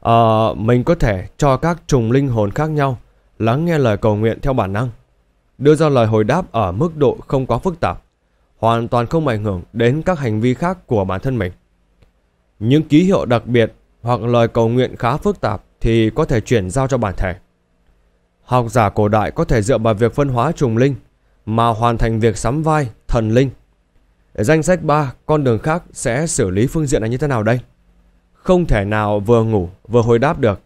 À, mình có thể cho các trùng linh hồn khác nhau lắng nghe lời cầu nguyện theo bản năng, đưa ra lời hồi đáp ở mức độ không quá phức tạp, hoàn toàn không ảnh hưởng đến các hành vi khác của bản thân mình. Những ký hiệu đặc biệt hoặc lời cầu nguyện khá phức tạp thì có thể chuyển giao cho bản thể. Học giả cổ đại có thể dựa vào việc phân hóa trùng linh mà hoàn thành việc sắm vai thần linh. Danh sách ba, con đường khác sẽ xử lý phương diện này như thế nào đây? Không thể nào vừa ngủ vừa hồi đáp được.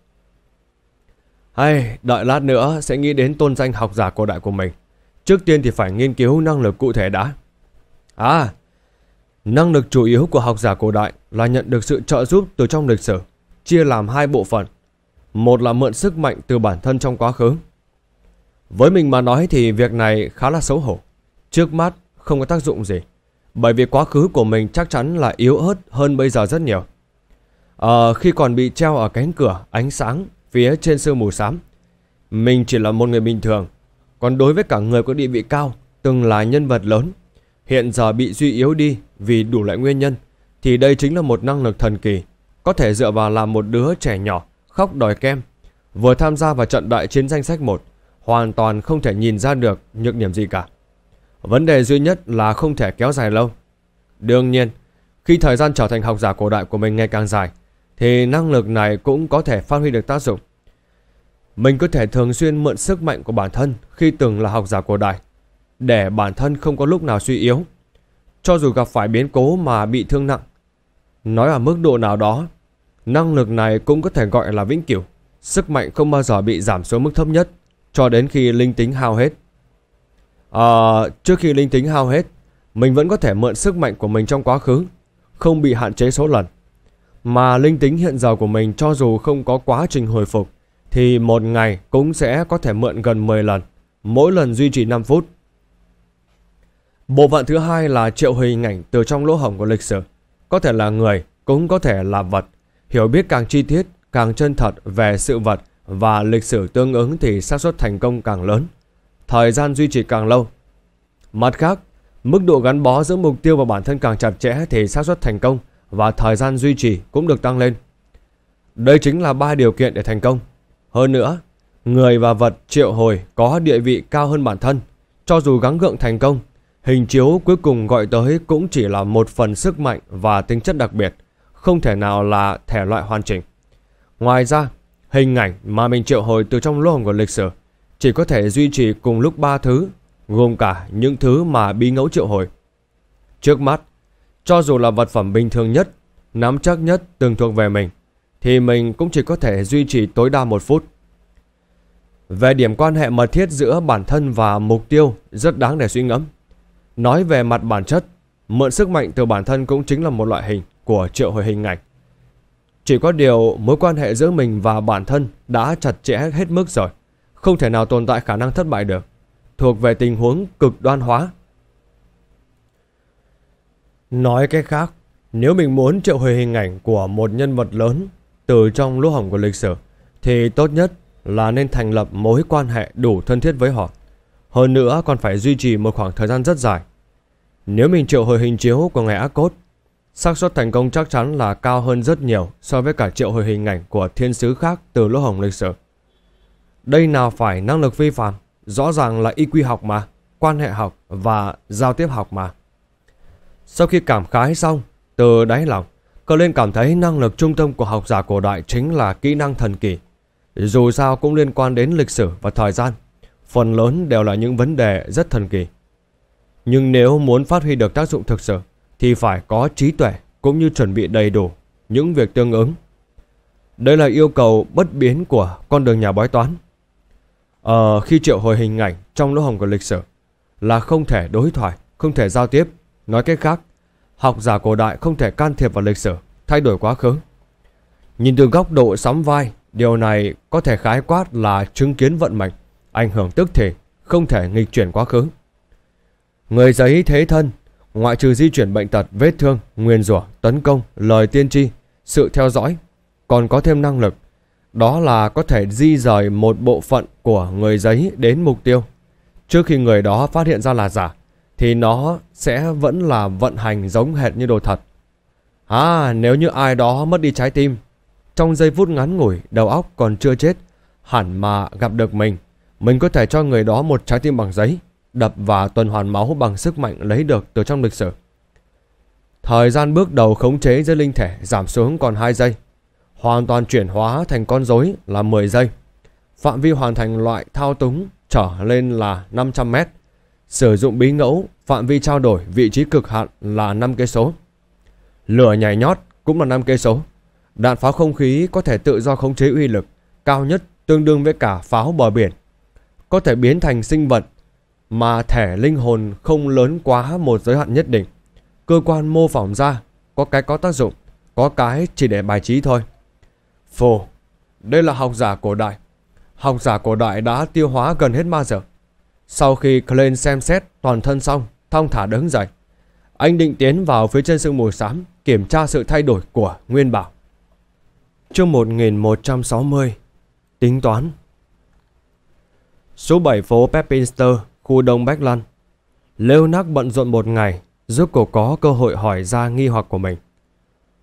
Hay đợi lát nữa sẽ nghĩ đến tôn danh học giả cổ đại của mình. Trước tiên thì phải nghiên cứu năng lực cụ thể đã. À, năng lực chủ yếu của học giả cổ đại là nhận được sự trợ giúp từ trong lịch sử, chia làm hai bộ phận. Một là mượn sức mạnh từ bản thân trong quá khứ. Với mình mà nói thì việc này khá là xấu hổ, trước mắt không có tác dụng gì, bởi vì quá khứ của mình chắc chắn là yếu ớt hơn bây giờ rất nhiều. À, khi còn bị treo ở cánh cửa ánh sáng phía trên sương mù xám, mình chỉ là một người bình thường. Còn đối với cả người có địa vị cao, từng là nhân vật lớn, hiện giờ bị suy yếu đi vì đủ loại nguyên nhân, thì đây chính là một năng lực thần kỳ, có thể dựa vào làm một đứa trẻ nhỏ khóc đòi kem, vừa tham gia vào trận đại chiến danh sách một, hoàn toàn không thể nhìn ra được nhược điểm gì cả. Vấn đề duy nhất là không thể kéo dài lâu. Đương nhiên, khi thời gian trở thành học giả cổ đại của mình ngày càng dài, thì năng lực này cũng có thể phát huy được tác dụng. Mình có thể thường xuyên mượn sức mạnh của bản thân khi từng là học giả cổ đại, để bản thân không có lúc nào suy yếu, cho dù gặp phải biến cố mà bị thương nặng. Nói ở mức độ nào đó, năng lực này cũng có thể gọi là vĩnh cửu. Sức mạnh không bao giờ bị giảm xuống mức thấp nhất cho đến khi linh tính hao hết. À, trước khi linh tính hao hết, mình vẫn có thể mượn sức mạnh của mình trong quá khứ, không bị hạn chế số lần. Mà linh tính hiện giờ của mình, cho dù không có quá trình hồi phục, thì một ngày cũng sẽ có thể mượn gần mười lần, mỗi lần duy trì năm phút. Bộ phận thứ hai là triệu hồi hình ảnh từ trong lỗ hổng của lịch sử, có thể là người, cũng có thể là vật. Hiểu biết càng chi tiết, càng chân thật về sự vật và lịch sử tương ứng thì xác suất thành công càng lớn, thời gian duy trì càng lâu. Mặt khác, mức độ gắn bó giữa mục tiêu và bản thân càng chặt chẽ thì xác suất thành công và thời gian duy trì cũng được tăng lên. Đây chính là ba điều kiện để thành công. Hơn nữa, người và vật triệu hồi có địa vị cao hơn bản thân, cho dù gắng gượng thành công, hình chiếu cuối cùng gọi tới cũng chỉ là một phần sức mạnh và tính chất đặc biệt, không thể nào là thể loại hoàn chỉnh. Ngoài ra, hình ảnh mà mình triệu hồi từ trong lỗ hổng của lịch sử chỉ có thể duy trì cùng lúc ba thứ, gồm cả những thứ mà bí ngẫu triệu hồi. Trước mắt, cho dù là vật phẩm bình thường nhất, nắm chắc nhất từng thuộc về mình, thì mình cũng chỉ có thể duy trì tối đa một phút. Về điểm quan hệ mật thiết giữa bản thân và mục tiêu rất đáng để suy ngẫm. Nói về mặt bản chất, mượn sức mạnh từ bản thân cũng chính là một loại hình của triệu hồi hình ảnh. Chỉ có điều mối quan hệ giữa mình và bản thân đã chặt chẽ hết mức rồi, không thể nào tồn tại khả năng thất bại được, thuộc về tình huống cực đoan hóa. Nói cách khác, nếu mình muốn triệu hồi hình ảnh của một nhân vật lớn từ trong lỗ hổng của lịch sử, thì tốt nhất là nên thành lập mối quan hệ đủ thân thiết với họ. Hơn nữa còn phải duy trì một khoảng thời gian rất dài. Nếu mình triệu hồi hình chiếu của ngài ác cốt, xác suất thành công chắc chắn là cao hơn rất nhiều so với cả triệu hồi hình ảnh của thiên sứ khác từ lỗ hổng lịch sử. Đây nào phải năng lực phi phàm, rõ ràng là i kiu học mà, quan hệ học và giao tiếp học mà. Sau khi cảm khái xong, từ đáy lòng, Cờ Lên cảm thấy năng lực trung tâm của học giả cổ đại chính là kỹ năng thần kỳ. Dù sao cũng liên quan đến lịch sử và thời gian, phần lớn đều là những vấn đề rất thần kỳ. Nhưng nếu muốn phát huy được tác dụng thực sự, thì phải có trí tuệ cũng như chuẩn bị đầy đủ những việc tương ứng. Đây là yêu cầu bất biến của con đường nhà bói toán. Ờ, khi triệu hồi hình ảnh trong lỗ hổng của lịch sử là không thể đối thoại, không thể giao tiếp. Nói cách khác, học giả cổ đại không thể can thiệp vào lịch sử, thay đổi quá khứ. Nhìn từ góc độ sắm vai, điều này có thể khái quát là chứng kiến vận mệnh, ảnh hưởng tức thì, không thể nghịch chuyển quá khứ. Người giấy thế thân, ngoại trừ di chuyển bệnh tật, vết thương, nguyền rủa, tấn công, lời tiên tri, sự theo dõi, còn có thêm năng lực, đó là có thể di rời một bộ phận của người giấy đến mục tiêu. Trước khi người đó phát hiện ra là giả, thì nó sẽ vẫn là vận hành giống hệt như đồ thật. À, nếu như ai đó mất đi trái tim, trong giây phút ngắn ngủi đầu óc còn chưa chết, hẳn mà gặp được mình, mình có thể cho người đó một trái tim bằng giấy, đập và tuần hoàn máu bằng sức mạnh lấy được từ trong lịch sử. Thời gian bước đầu khống chế dưới linh thể giảm xuống còn hai giây, hoàn toàn chuyển hóa thành con rối là mười giây, phạm vi hoàn thành loại thao túng trở lên là năm trăm mét, sử dụng bí ngẫu phạm vi trao đổi vị trí cực hạn là năm cây số, lửa nhảy nhót cũng là năm cây số, đạn pháo không khí có thể tự do khống chế uy lực cao nhất tương đương với cả pháo bờ biển, có thể biến thành sinh vật mà thể linh hồn không lớn quá một giới hạn nhất định. Cơ quan mô phỏng ra, có cái có tác dụng, có cái chỉ để bài trí thôi. Phù, đây là học giả cổ đại. Học giả cổ đại đã tiêu hóa gần hết ma dược. Sau khi Clint xem xét toàn thân xong, thong thả đứng dậy. Anh định tiến vào phía trên sương mù xám, kiểm tra sự thay đổi của Nguyên Bảo. Chương một nghìn một trăm sáu mươi, tính toán. Số bảy phố Pepinster, khu đông Backlund. Leonard bận rộn một ngày, giúp cô có cơ hội hỏi ra nghi hoặc của mình.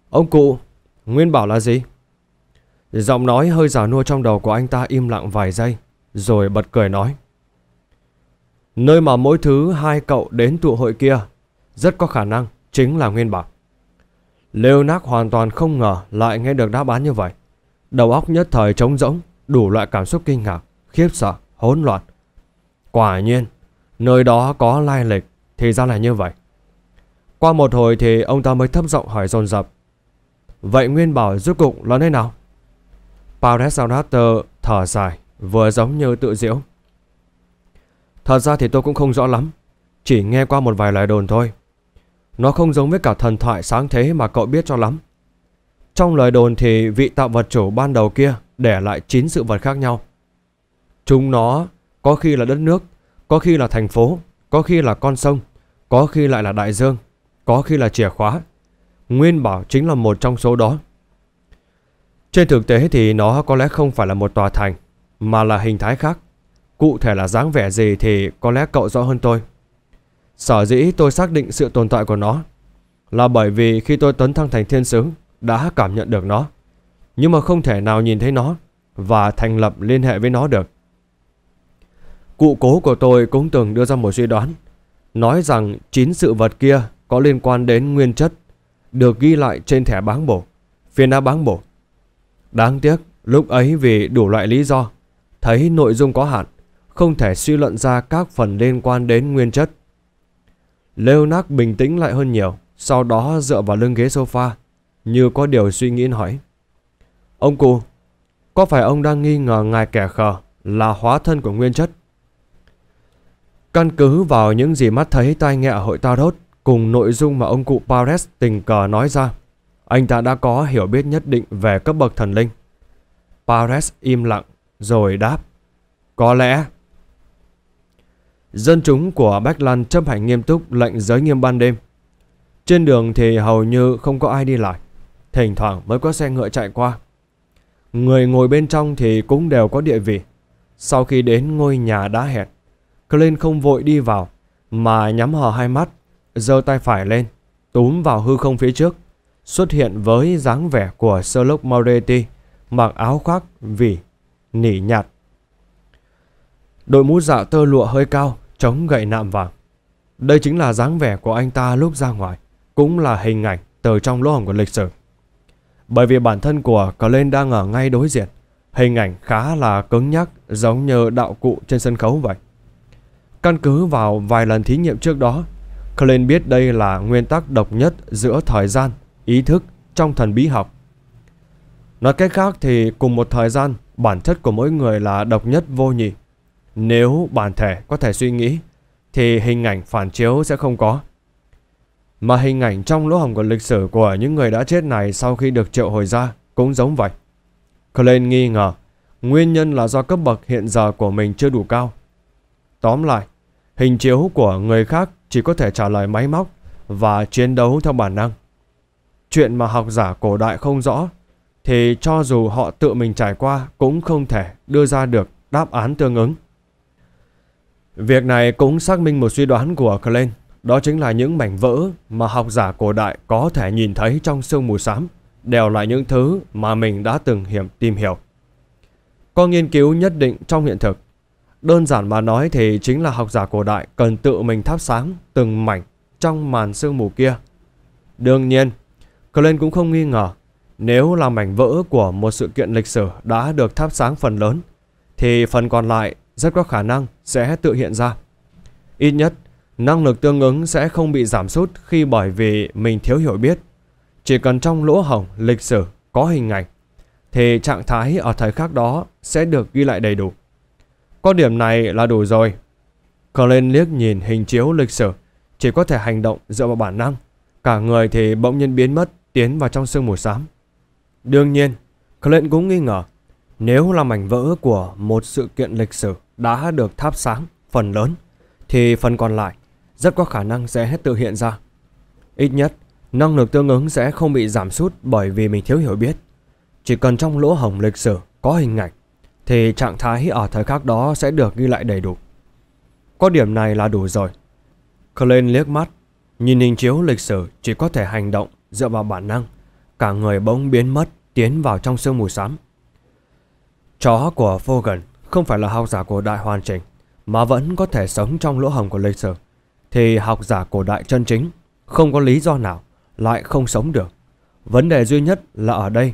Ông cụ, Nguyên Bảo là gì? Giọng nói hơi già nua trong đầu của anh ta im lặng vài giây, rồi bật cười nói: Nơi mà mỗi thứ hai cậu đến tụ hội kia rất có khả năng chính là Nguyên Bảo. Leonard hoàn toàn không ngờ lại nghe được đáp án như vậy. Đầu óc nhất thời trống rỗng, đủ loại cảm xúc kinh ngạc, khiếp sợ, hỗn loạn. Quả nhiên, nơi đó có lai lịch, thì ra là như vậy. Qua một hồi thì ông ta mới thấp giọng hỏi dồn dập: Vậy Nguyên Bảo rốt cuộc là nơi nào? Pares thở dài, vừa giống như tự diễu: Thật ra thì tôi cũng không rõ lắm, chỉ nghe qua một vài lời đồn thôi. Nó không giống với cả thần thoại sáng thế mà cậu biết cho lắm. Trong lời đồn thì vị tạo vật chủ ban đầu kia để lại chín sự vật khác nhau. Chúng nó có khi là đất nước, có khi là thành phố, có khi là con sông, có khi lại là đại dương, có khi là chìa khóa. Nguyên Bảo chính là một trong số đó. Trên thực tế thì nó có lẽ không phải là một tòa thành, mà là hình thái khác. Cụ thể là dáng vẻ gì thì có lẽ cậu rõ hơn tôi. Sở dĩ tôi xác định sự tồn tại của nó là bởi vì khi tôi tấn thăng thành thiên sứ đã cảm nhận được nó, nhưng mà không thể nào nhìn thấy nó và thành lập liên hệ với nó được. Cụ cố của tôi cũng từng đưa ra một suy đoán, nói rằng chín sự vật kia có liên quan đến nguyên chất được ghi lại trên thẻ báng bổ, phiến đá báng bổ. Đáng tiếc lúc ấy vì đủ loại lý do, thấy nội dung có hạn, không thể suy luận ra các phần liên quan đến nguyên chất. Leonard bình tĩnh lại hơn nhiều, sau đó dựa vào lưng ghế sofa, như có điều suy nghĩ hỏi: Ông cụ, có phải ông đang nghi ngờ ngài kẻ khờ là hóa thân của nguyên chất? Căn cứ vào những gì mắt thấy tai nghe ở hội Tarot cùng nội dung mà ông cụ Pares tình cờ nói ra, anh ta đã có hiểu biết nhất định về cấp bậc thần linh. Pares im lặng rồi đáp: Có lẽ. Dân chúng của Backlund chấp hành nghiêm túc lệnh giới nghiêm ban đêm. Trên đường thì hầu như không có ai đi lại, thỉnh thoảng mới có xe ngựa chạy qua. Người ngồi bên trong thì cũng đều có địa vị. Sau khi đến ngôi nhà đã hẹn, Clint không vội đi vào mà nhắm hờ hai mắt, giơ tay phải lên, túm vào hư không phía trước, xuất hiện với dáng vẻ của Sherlock Moriarty mặc áo khoác vỉ nỉ nhạt, đội mũ dạ tơ lụa hơi cao, chống gậy nạm vàng. Đây chính là dáng vẻ của anh ta lúc ra ngoài, cũng là hình ảnh từ trong lỗ hổng của lịch sử. Bởi vì bản thân của Clint đang ở ngay đối diện, hình ảnh khá là cứng nhắc, giống như đạo cụ trên sân khấu vậy. Căn cứ vào vài lần thí nghiệm trước đó, Clint biết đây là nguyên tắc độc nhất giữa thời gian, ý thức trong thần bí học. Nói cách khác thì cùng một thời gian, bản chất của mỗi người là độc nhất vô nhị. Nếu bản thể có thể suy nghĩ thì hình ảnh phản chiếu sẽ không có. Mà hình ảnh trong lỗ hổng của lịch sử của những người đã chết này sau khi được triệu hồi ra cũng giống vậy. Clint nghi ngờ nguyên nhân là do cấp bậc hiện giờ của mình chưa đủ cao. Tóm lại, hình chiếu của người khác chỉ có thể trả lời máy móc và chiến đấu theo bản năng. Chuyện mà học giả cổ đại không rõ thì cho dù họ tự mình trải qua cũng không thể đưa ra được đáp án tương ứng. Việc này cũng xác minh một suy đoán của Klein, đó chính là những mảnh vỡ mà học giả cổ đại có thể nhìn thấy trong sương mù xám đều là những thứ mà mình đã từng hiểm tìm hiểu. Có nghiên cứu nhất định trong hiện thực. Đơn giản mà nói thì chính là học giả cổ đại cần tự mình thắp sáng từng mảnh trong màn sương mù kia. Đương nhiên, Klein cũng không nghi ngờ nếu là mảnh vỡ của một sự kiện lịch sử đã được thắp sáng phần lớn, thì phần còn lại rất có khả năng sẽ tự hiện ra. Ít nhất, năng lực tương ứng sẽ không bị giảm sút khi bởi vì mình thiếu hiểu biết. Chỉ cần trong lỗ hổng lịch sử có hình ảnh, thì trạng thái ở thời khắc đó sẽ được ghi lại đầy đủ. Có điểm này là đủ rồi. Clint liếc nhìn hình chiếu lịch sử, chỉ có thể hành động dựa vào bản năng. Cả người thì bỗng nhiên biến mất, tiến vào trong sương mù xám. Đương nhiên, Clint cũng nghi ngờ nếu là mảnh vỡ của một sự kiện lịch sử đã được thắp sáng phần lớn, thì phần còn lại rất có khả năng sẽ tự hiện ra. Ít nhất, năng lực tương ứng sẽ không bị giảm sút bởi vì mình thiếu hiểu biết. Chỉ cần trong lỗ hổng lịch sử có hình ảnh, thì trạng thái ở thời khắc đó sẽ được ghi lại đầy đủ. Có điểm này là đủ rồi. Clint liếc mắt, nhìn hình chiếu lịch sử chỉ có thể hành động dựa vào bản năng. Cả người bỗng biến mất, tiến vào trong sương mù xám. Chó của Fogun không phải là học giả cổ đại hoàn chỉnh mà vẫn có thể sống trong lỗ hồng của lịch sử, thì học giả cổ đại chân chính không có lý do nào lại không sống được. Vấn đề duy nhất là ở đây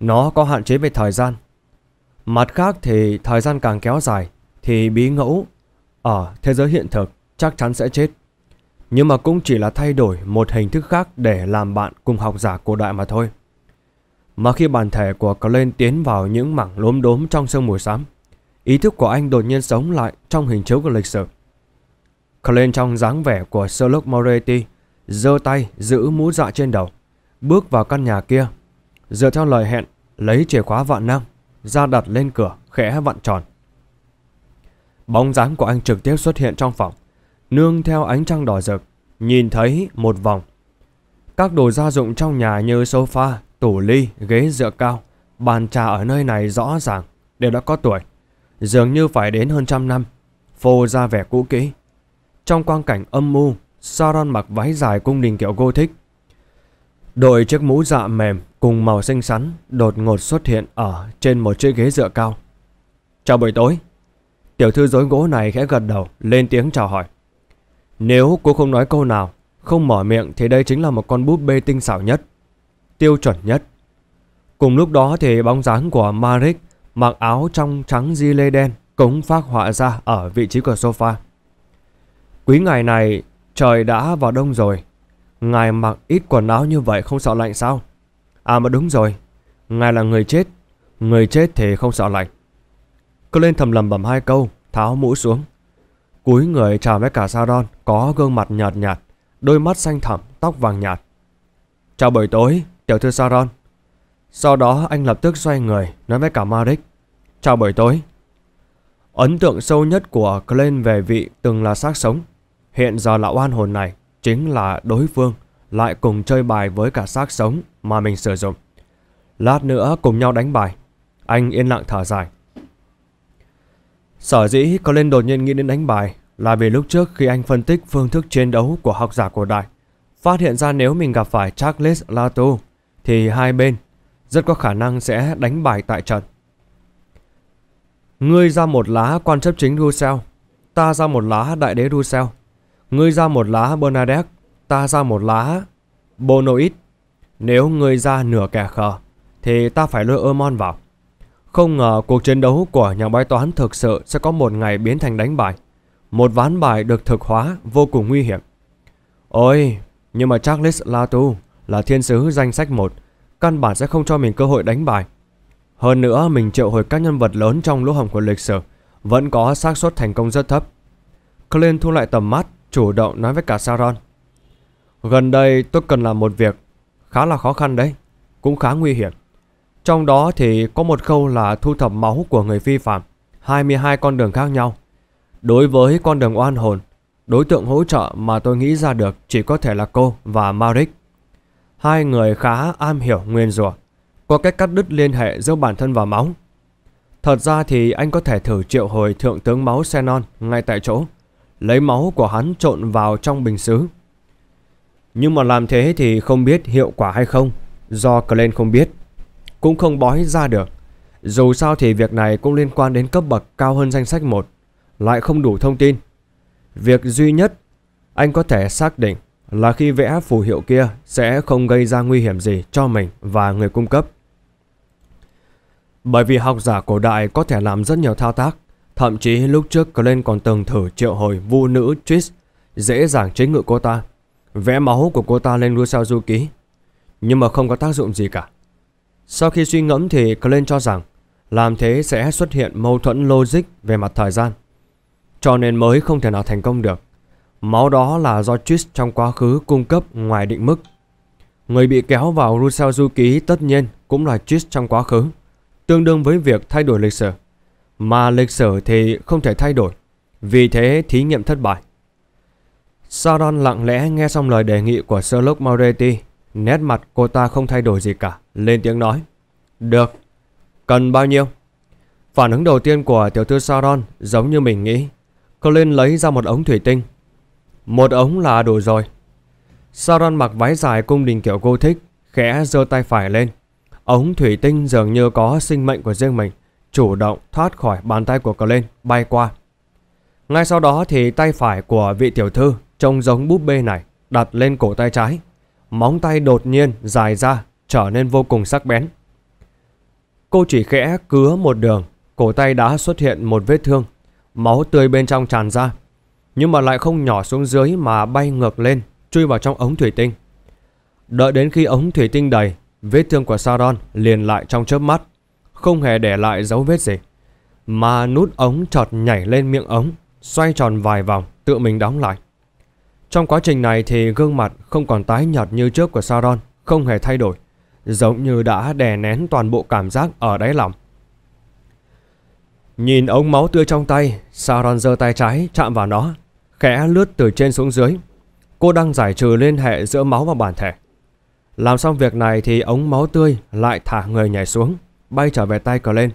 nó có hạn chế về thời gian. Mặt khác thì thời gian càng kéo dài thì bí ngẫu ở thế giới hiện thực chắc chắn sẽ chết, nhưng mà cũng chỉ là thay đổi một hình thức khác để làm bạn cùng học giả cổ đại mà thôi. Mà khi bản thể của Clint tiến vào những mảng lốm đốm trong sương mù xám, ý thức của anh đột nhiên sống lại trong hình chiếu của lịch sử. Clint trong dáng vẻ của Sherlock Moriarty giơ tay giữ mũ dạ trên đầu, bước vào căn nhà kia, dựa theo lời hẹn lấy chìa khóa vạn năng ra đặt lên cửa khẽ vặn tròn. Bóng dáng của anh trực tiếp xuất hiện trong phòng, nương theo ánh trăng đỏ rực, nhìn thấy một vòng. Các đồ gia dụng trong nhà như sofa, tủ ly, ghế dựa cao, bàn trà ở nơi này rõ ràng đều đã có tuổi, dường như phải đến hơn trăm năm, phô ra vẻ cũ kỹ. Trong quang cảnh âm u, Sharron mặc váy dài cung đình kiểu Gothic, đội chiếc mũ dạ mềm cùng màu xinh xắn, đột ngột xuất hiện ở trên một chiếc ghế dựa cao. Chào buổi tối. Tiểu thư rối gỗ này khẽ gật đầu, lên tiếng chào hỏi. Nếu cô không nói câu nào, không mở miệng thì đây chính là một con búp bê tinh xảo nhất, tiêu chuẩn nhất. Cùng lúc đó thì bóng dáng của Maric mặc áo trong trắng di lê đen cũng phác họa ra ở vị trí của sofa. Quý ngày này trời đã vào đông rồi, ngài mặc ít quần áo như vậy không sợ lạnh sao? À mà đúng rồi, ngài là người chết, người chết thì không sợ lạnh. Clint thầm lầm bầm hai câu, tháo mũ xuống, cúi người chào với cả Sharron có gương mặt nhợt nhạt, đôi mắt xanh thẳm, tóc vàng nhạt. Chào buổi tối, tiểu thư Sharron. Sau đó anh lập tức xoay người nói với cả Maric. Chào buổi tối. Ấn tượng sâu nhất của Clint về vị từng là xác sống, hiện giờ là oan hồn này, chính là đối phương lại cùng chơi bài với cả xác sống mà mình sử dụng. Lát nữa cùng nhau đánh bài. Anh yên lặng thở dài. Sở dĩ Clint đột nhiên nghĩ đến đánh bài là vì lúc trước khi anh phân tích phương thức chiến đấu của học giả cổ đại, phát hiện ra nếu mình gặp phải Charles Lato thì hai bên rất có khả năng sẽ đánh bài tại trận. Ngươi ra một lá quan chấp chính Russell, ta ra một lá đại đế Russell. Ngươi ra một lá Bernadette, ta ra một lá Bonoid. Nếu ngươi ra nửa kẻ khờ thì ta phải lôi Amon vào. Không ngờ cuộc chiến đấu của nhà bói toán thực sự sẽ có một ngày biến thành đánh bài, một ván bài được thực hóa vô cùng nguy hiểm. Ôi, nhưng mà Charles Lato là thiên sứ danh sách một, căn bản sẽ không cho mình cơ hội đánh bài. Hơn nữa mình triệu hồi các nhân vật lớn trong lỗ hổng của lịch sử vẫn có xác suất thành công rất thấp. Clint thu lại tầm mắt, chủ động nói với cả Sharron. Gần đây tôi cần làm một việc khá là khó khăn đấy, cũng khá nguy hiểm. Trong đó thì có một khâu là thu thập máu của người phi phạm, hai mươi hai con đường khác nhau. Đối với con đường oan hồn, đối tượng hỗ trợ mà tôi nghĩ ra được chỉ có thể là cô và Maric. Hai người khá am hiểu nguyên rủa, có cách cắt đứt liên hệ giữa bản thân và máu. Thật ra thì anh có thể thử triệu hồi thượng tướng máu Sharron ngay tại chỗ, lấy máu của hắn trộn vào trong bình sứ. Nhưng mà làm thế thì không biết hiệu quả hay không, do Clint không biết, cũng không bói ra được. Dù sao thì việc này cũng liên quan đến cấp bậc cao hơn danh sách một, lại không đủ thông tin. Việc duy nhất anh có thể xác định là khi vẽ phù hiệu kia sẽ không gây ra nguy hiểm gì cho mình và người cung cấp. Bởi vì học giả cổ đại có thể làm rất nhiều thao tác, thậm chí lúc trước Clint còn từng thử triệu hồi vu nữ Trish, dễ dàng chế ngự cô ta, vẽ máu của cô ta lên Russell Yuki, nhưng mà không có tác dụng gì cả. Sau khi suy ngẫm thì Clint cho rằng làm thế sẽ xuất hiện mâu thuẫn logic về mặt thời gian, cho nên mới không thể nào thành công được. Máu đó là do Trish trong quá khứ cung cấp ngoài định mức. Người bị kéo vào Russell Yuki tất nhiên cũng là Trish trong quá khứ, tương đương với việc thay đổi lịch sử, mà lịch sử thì không thể thay đổi, vì thế thí nghiệm thất bại. Sharron lặng lẽ nghe xong lời đề nghị của Sherlock Moriarty, nét mặt cô ta không thay đổi gì cả, lên tiếng nói. Được, cần bao nhiêu? Phản ứng đầu tiên của tiểu thư Sharron giống như mình nghĩ. Clint lấy ra một ống thủy tinh. Một ống là đủ rồi. Sharron mặc váy dài cung đình kiểu Gothic, khẽ giơ tay phải lên. Ống thủy tinh dường như có sinh mệnh của riêng mình, chủ động thoát khỏi bàn tay của Clint bay qua. Ngay sau đó thì tay phải của vị tiểu thư trông giống búp bê này đặt lên cổ tay trái. Móng tay đột nhiên dài ra, trở nên vô cùng sắc bén. Cô chỉ khẽ cứa một đường, cổ tay đã xuất hiện một vết thương, máu tươi bên trong tràn ra, nhưng mà lại không nhỏ xuống dưới mà bay ngược lên, chui vào trong ống thủy tinh. Đợi đến khi ống thủy tinh đầy, vết thương của Sharron liền lại trong chớp mắt, không hề để lại dấu vết gì, mà nút ống chợt nhảy lên miệng ống, xoay tròn vài vòng tự mình đóng lại. Trong quá trình này thì gương mặt không còn tái nhợt như trước của Sharron, không hề thay đổi, giống như đã đè nén toàn bộ cảm giác ở đáy lòng. Nhìn ống máu tươi trong tay, Sharron giơ tay trái chạm vào nó, khẽ lướt từ trên xuống dưới. Cô đang giải trừ liên hệ giữa máu và bản thể. Làm xong việc này thì ống máu tươi lại thả người nhảy xuống, bay trở về tay Clint.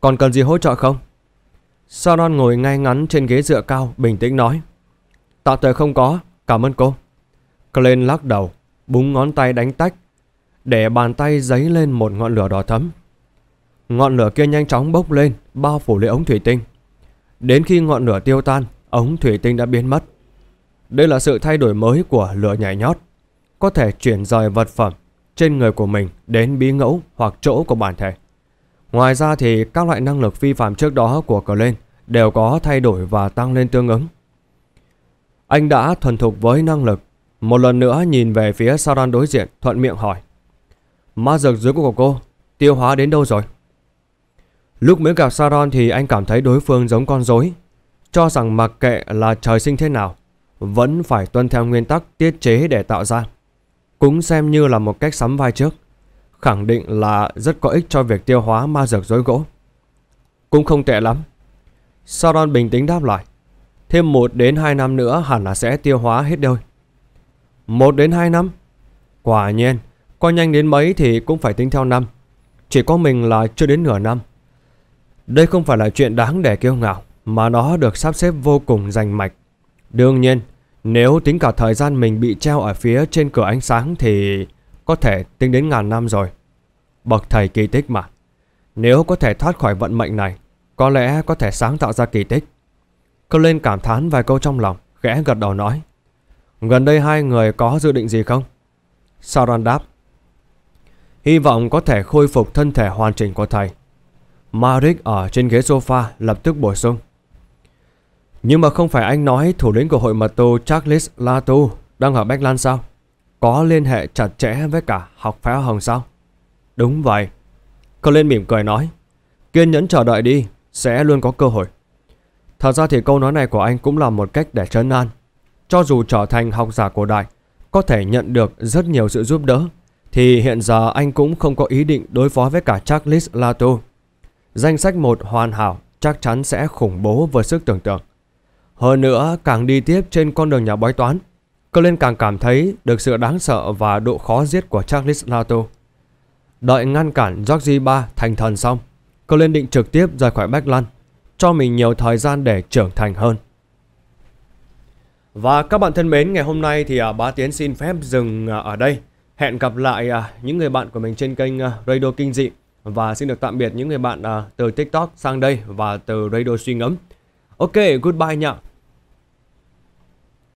Còn cần gì hỗ trợ không? Sharron ngồi ngay ngắn trên ghế dựa cao, bình tĩnh nói. Tạm thời không có, cảm ơn cô. Clint lắc đầu, búng ngón tay đánh tách, để bàn tay giấy lên một ngọn lửa đỏ thẫm. Ngọn lửa kia nhanh chóng bốc lên, bao phủ lấy ống thủy tinh. Đến khi ngọn lửa tiêu tan, ống thủy tinh đã biến mất. Đây là sự thay đổi mới của lửa nhảy nhót, có thể chuyển rời vật phẩm trên người của mình đến bí ngẫu hoặc chỗ của bản thể. Ngoài ra thì các loại năng lực phi phàm trước đó của Clint đều có thay đổi và tăng lên tương ứng. Anh đã thuần thục với năng lực, một lần nữa nhìn về phía Sharron đối diện, thuận miệng hỏi. Ma dược dưới của cô tiêu hóa đến đâu rồi? Lúc mới gặp Sharron thì anh cảm thấy đối phương giống con rối, cho rằng mặc kệ là trời sinh thế nào, vẫn phải tuân theo nguyên tắc tiết chế để tạo ra, cũng xem như là một cách sắm vai trước, khẳng định là rất có ích cho việc tiêu hóa ma dược rối gỗ. Cũng không tệ lắm, Sharron bình tĩnh đáp lại. Thêm một đến hai năm nữa hẳn là sẽ tiêu hóa hết đôi. Một đến hai năm? Quả nhiên, coi nhanh đến mấy thì cũng phải tính theo năm. Chỉ có mình là chưa đến nửa năm. Đây không phải là chuyện đáng để kiêu ngạo, mà nó được sắp xếp vô cùng rành mạch. Đương nhiên, nếu tính cả thời gian mình bị treo ở phía trên cửa ánh sáng thì có thể tính đến ngàn năm rồi. Bậc thầy kỳ tích mà. Nếu có thể thoát khỏi vận mệnh này, có lẽ có thể sáng tạo ra kỳ tích. Clint cảm thán vài câu trong lòng, khẽ gật đầu nói. Gần đây hai người có dự định gì không? Sharron đáp. Hy vọng có thể khôi phục thân thể hoàn chỉnh của thầy. Maric ở trên ghế sofa lập tức bổ sung. Nhưng mà không phải anh nói thủ lĩnh của hội mật tu Charles Lato đang ở Backlund sao? Có liên hệ chặt chẽ với cả học phái hồng sao? Đúng vậy. Clint mỉm cười nói. Kiên nhẫn chờ đợi đi, sẽ luôn có cơ hội. Thật ra thì câu nói này của anh cũng là một cách để trấn an. Cho dù trở thành học giả cổ đại, có thể nhận được rất nhiều sự giúp đỡ, thì hiện giờ anh cũng không có ý định đối phó với cả Charles Lato. Danh sách một hoàn hảo chắc chắn sẽ khủng bố vượt sức tưởng tượng. Hơn nữa, càng đi tiếp trên con đường nhà bói toán, Clint càng cảm thấy được sự đáng sợ và độ khó giết của Charles Lato. Đợi ngăn cản Georgie ba thành thần xong, Clint định trực tiếp rời khỏi Backlund, cho mình nhiều thời gian để trưởng thành hơn. Và các bạn thân mến, ngày hôm nay thì Bá Tiến xin phép dừng ở đây. Hẹn gặp lại những người bạn của mình trên kênh Radio Kinh Dị. Và xin được tạm biệt những người bạn từ TikTok sang đây và từ Radio Suy Ngẫm. Ok, goodbye nha.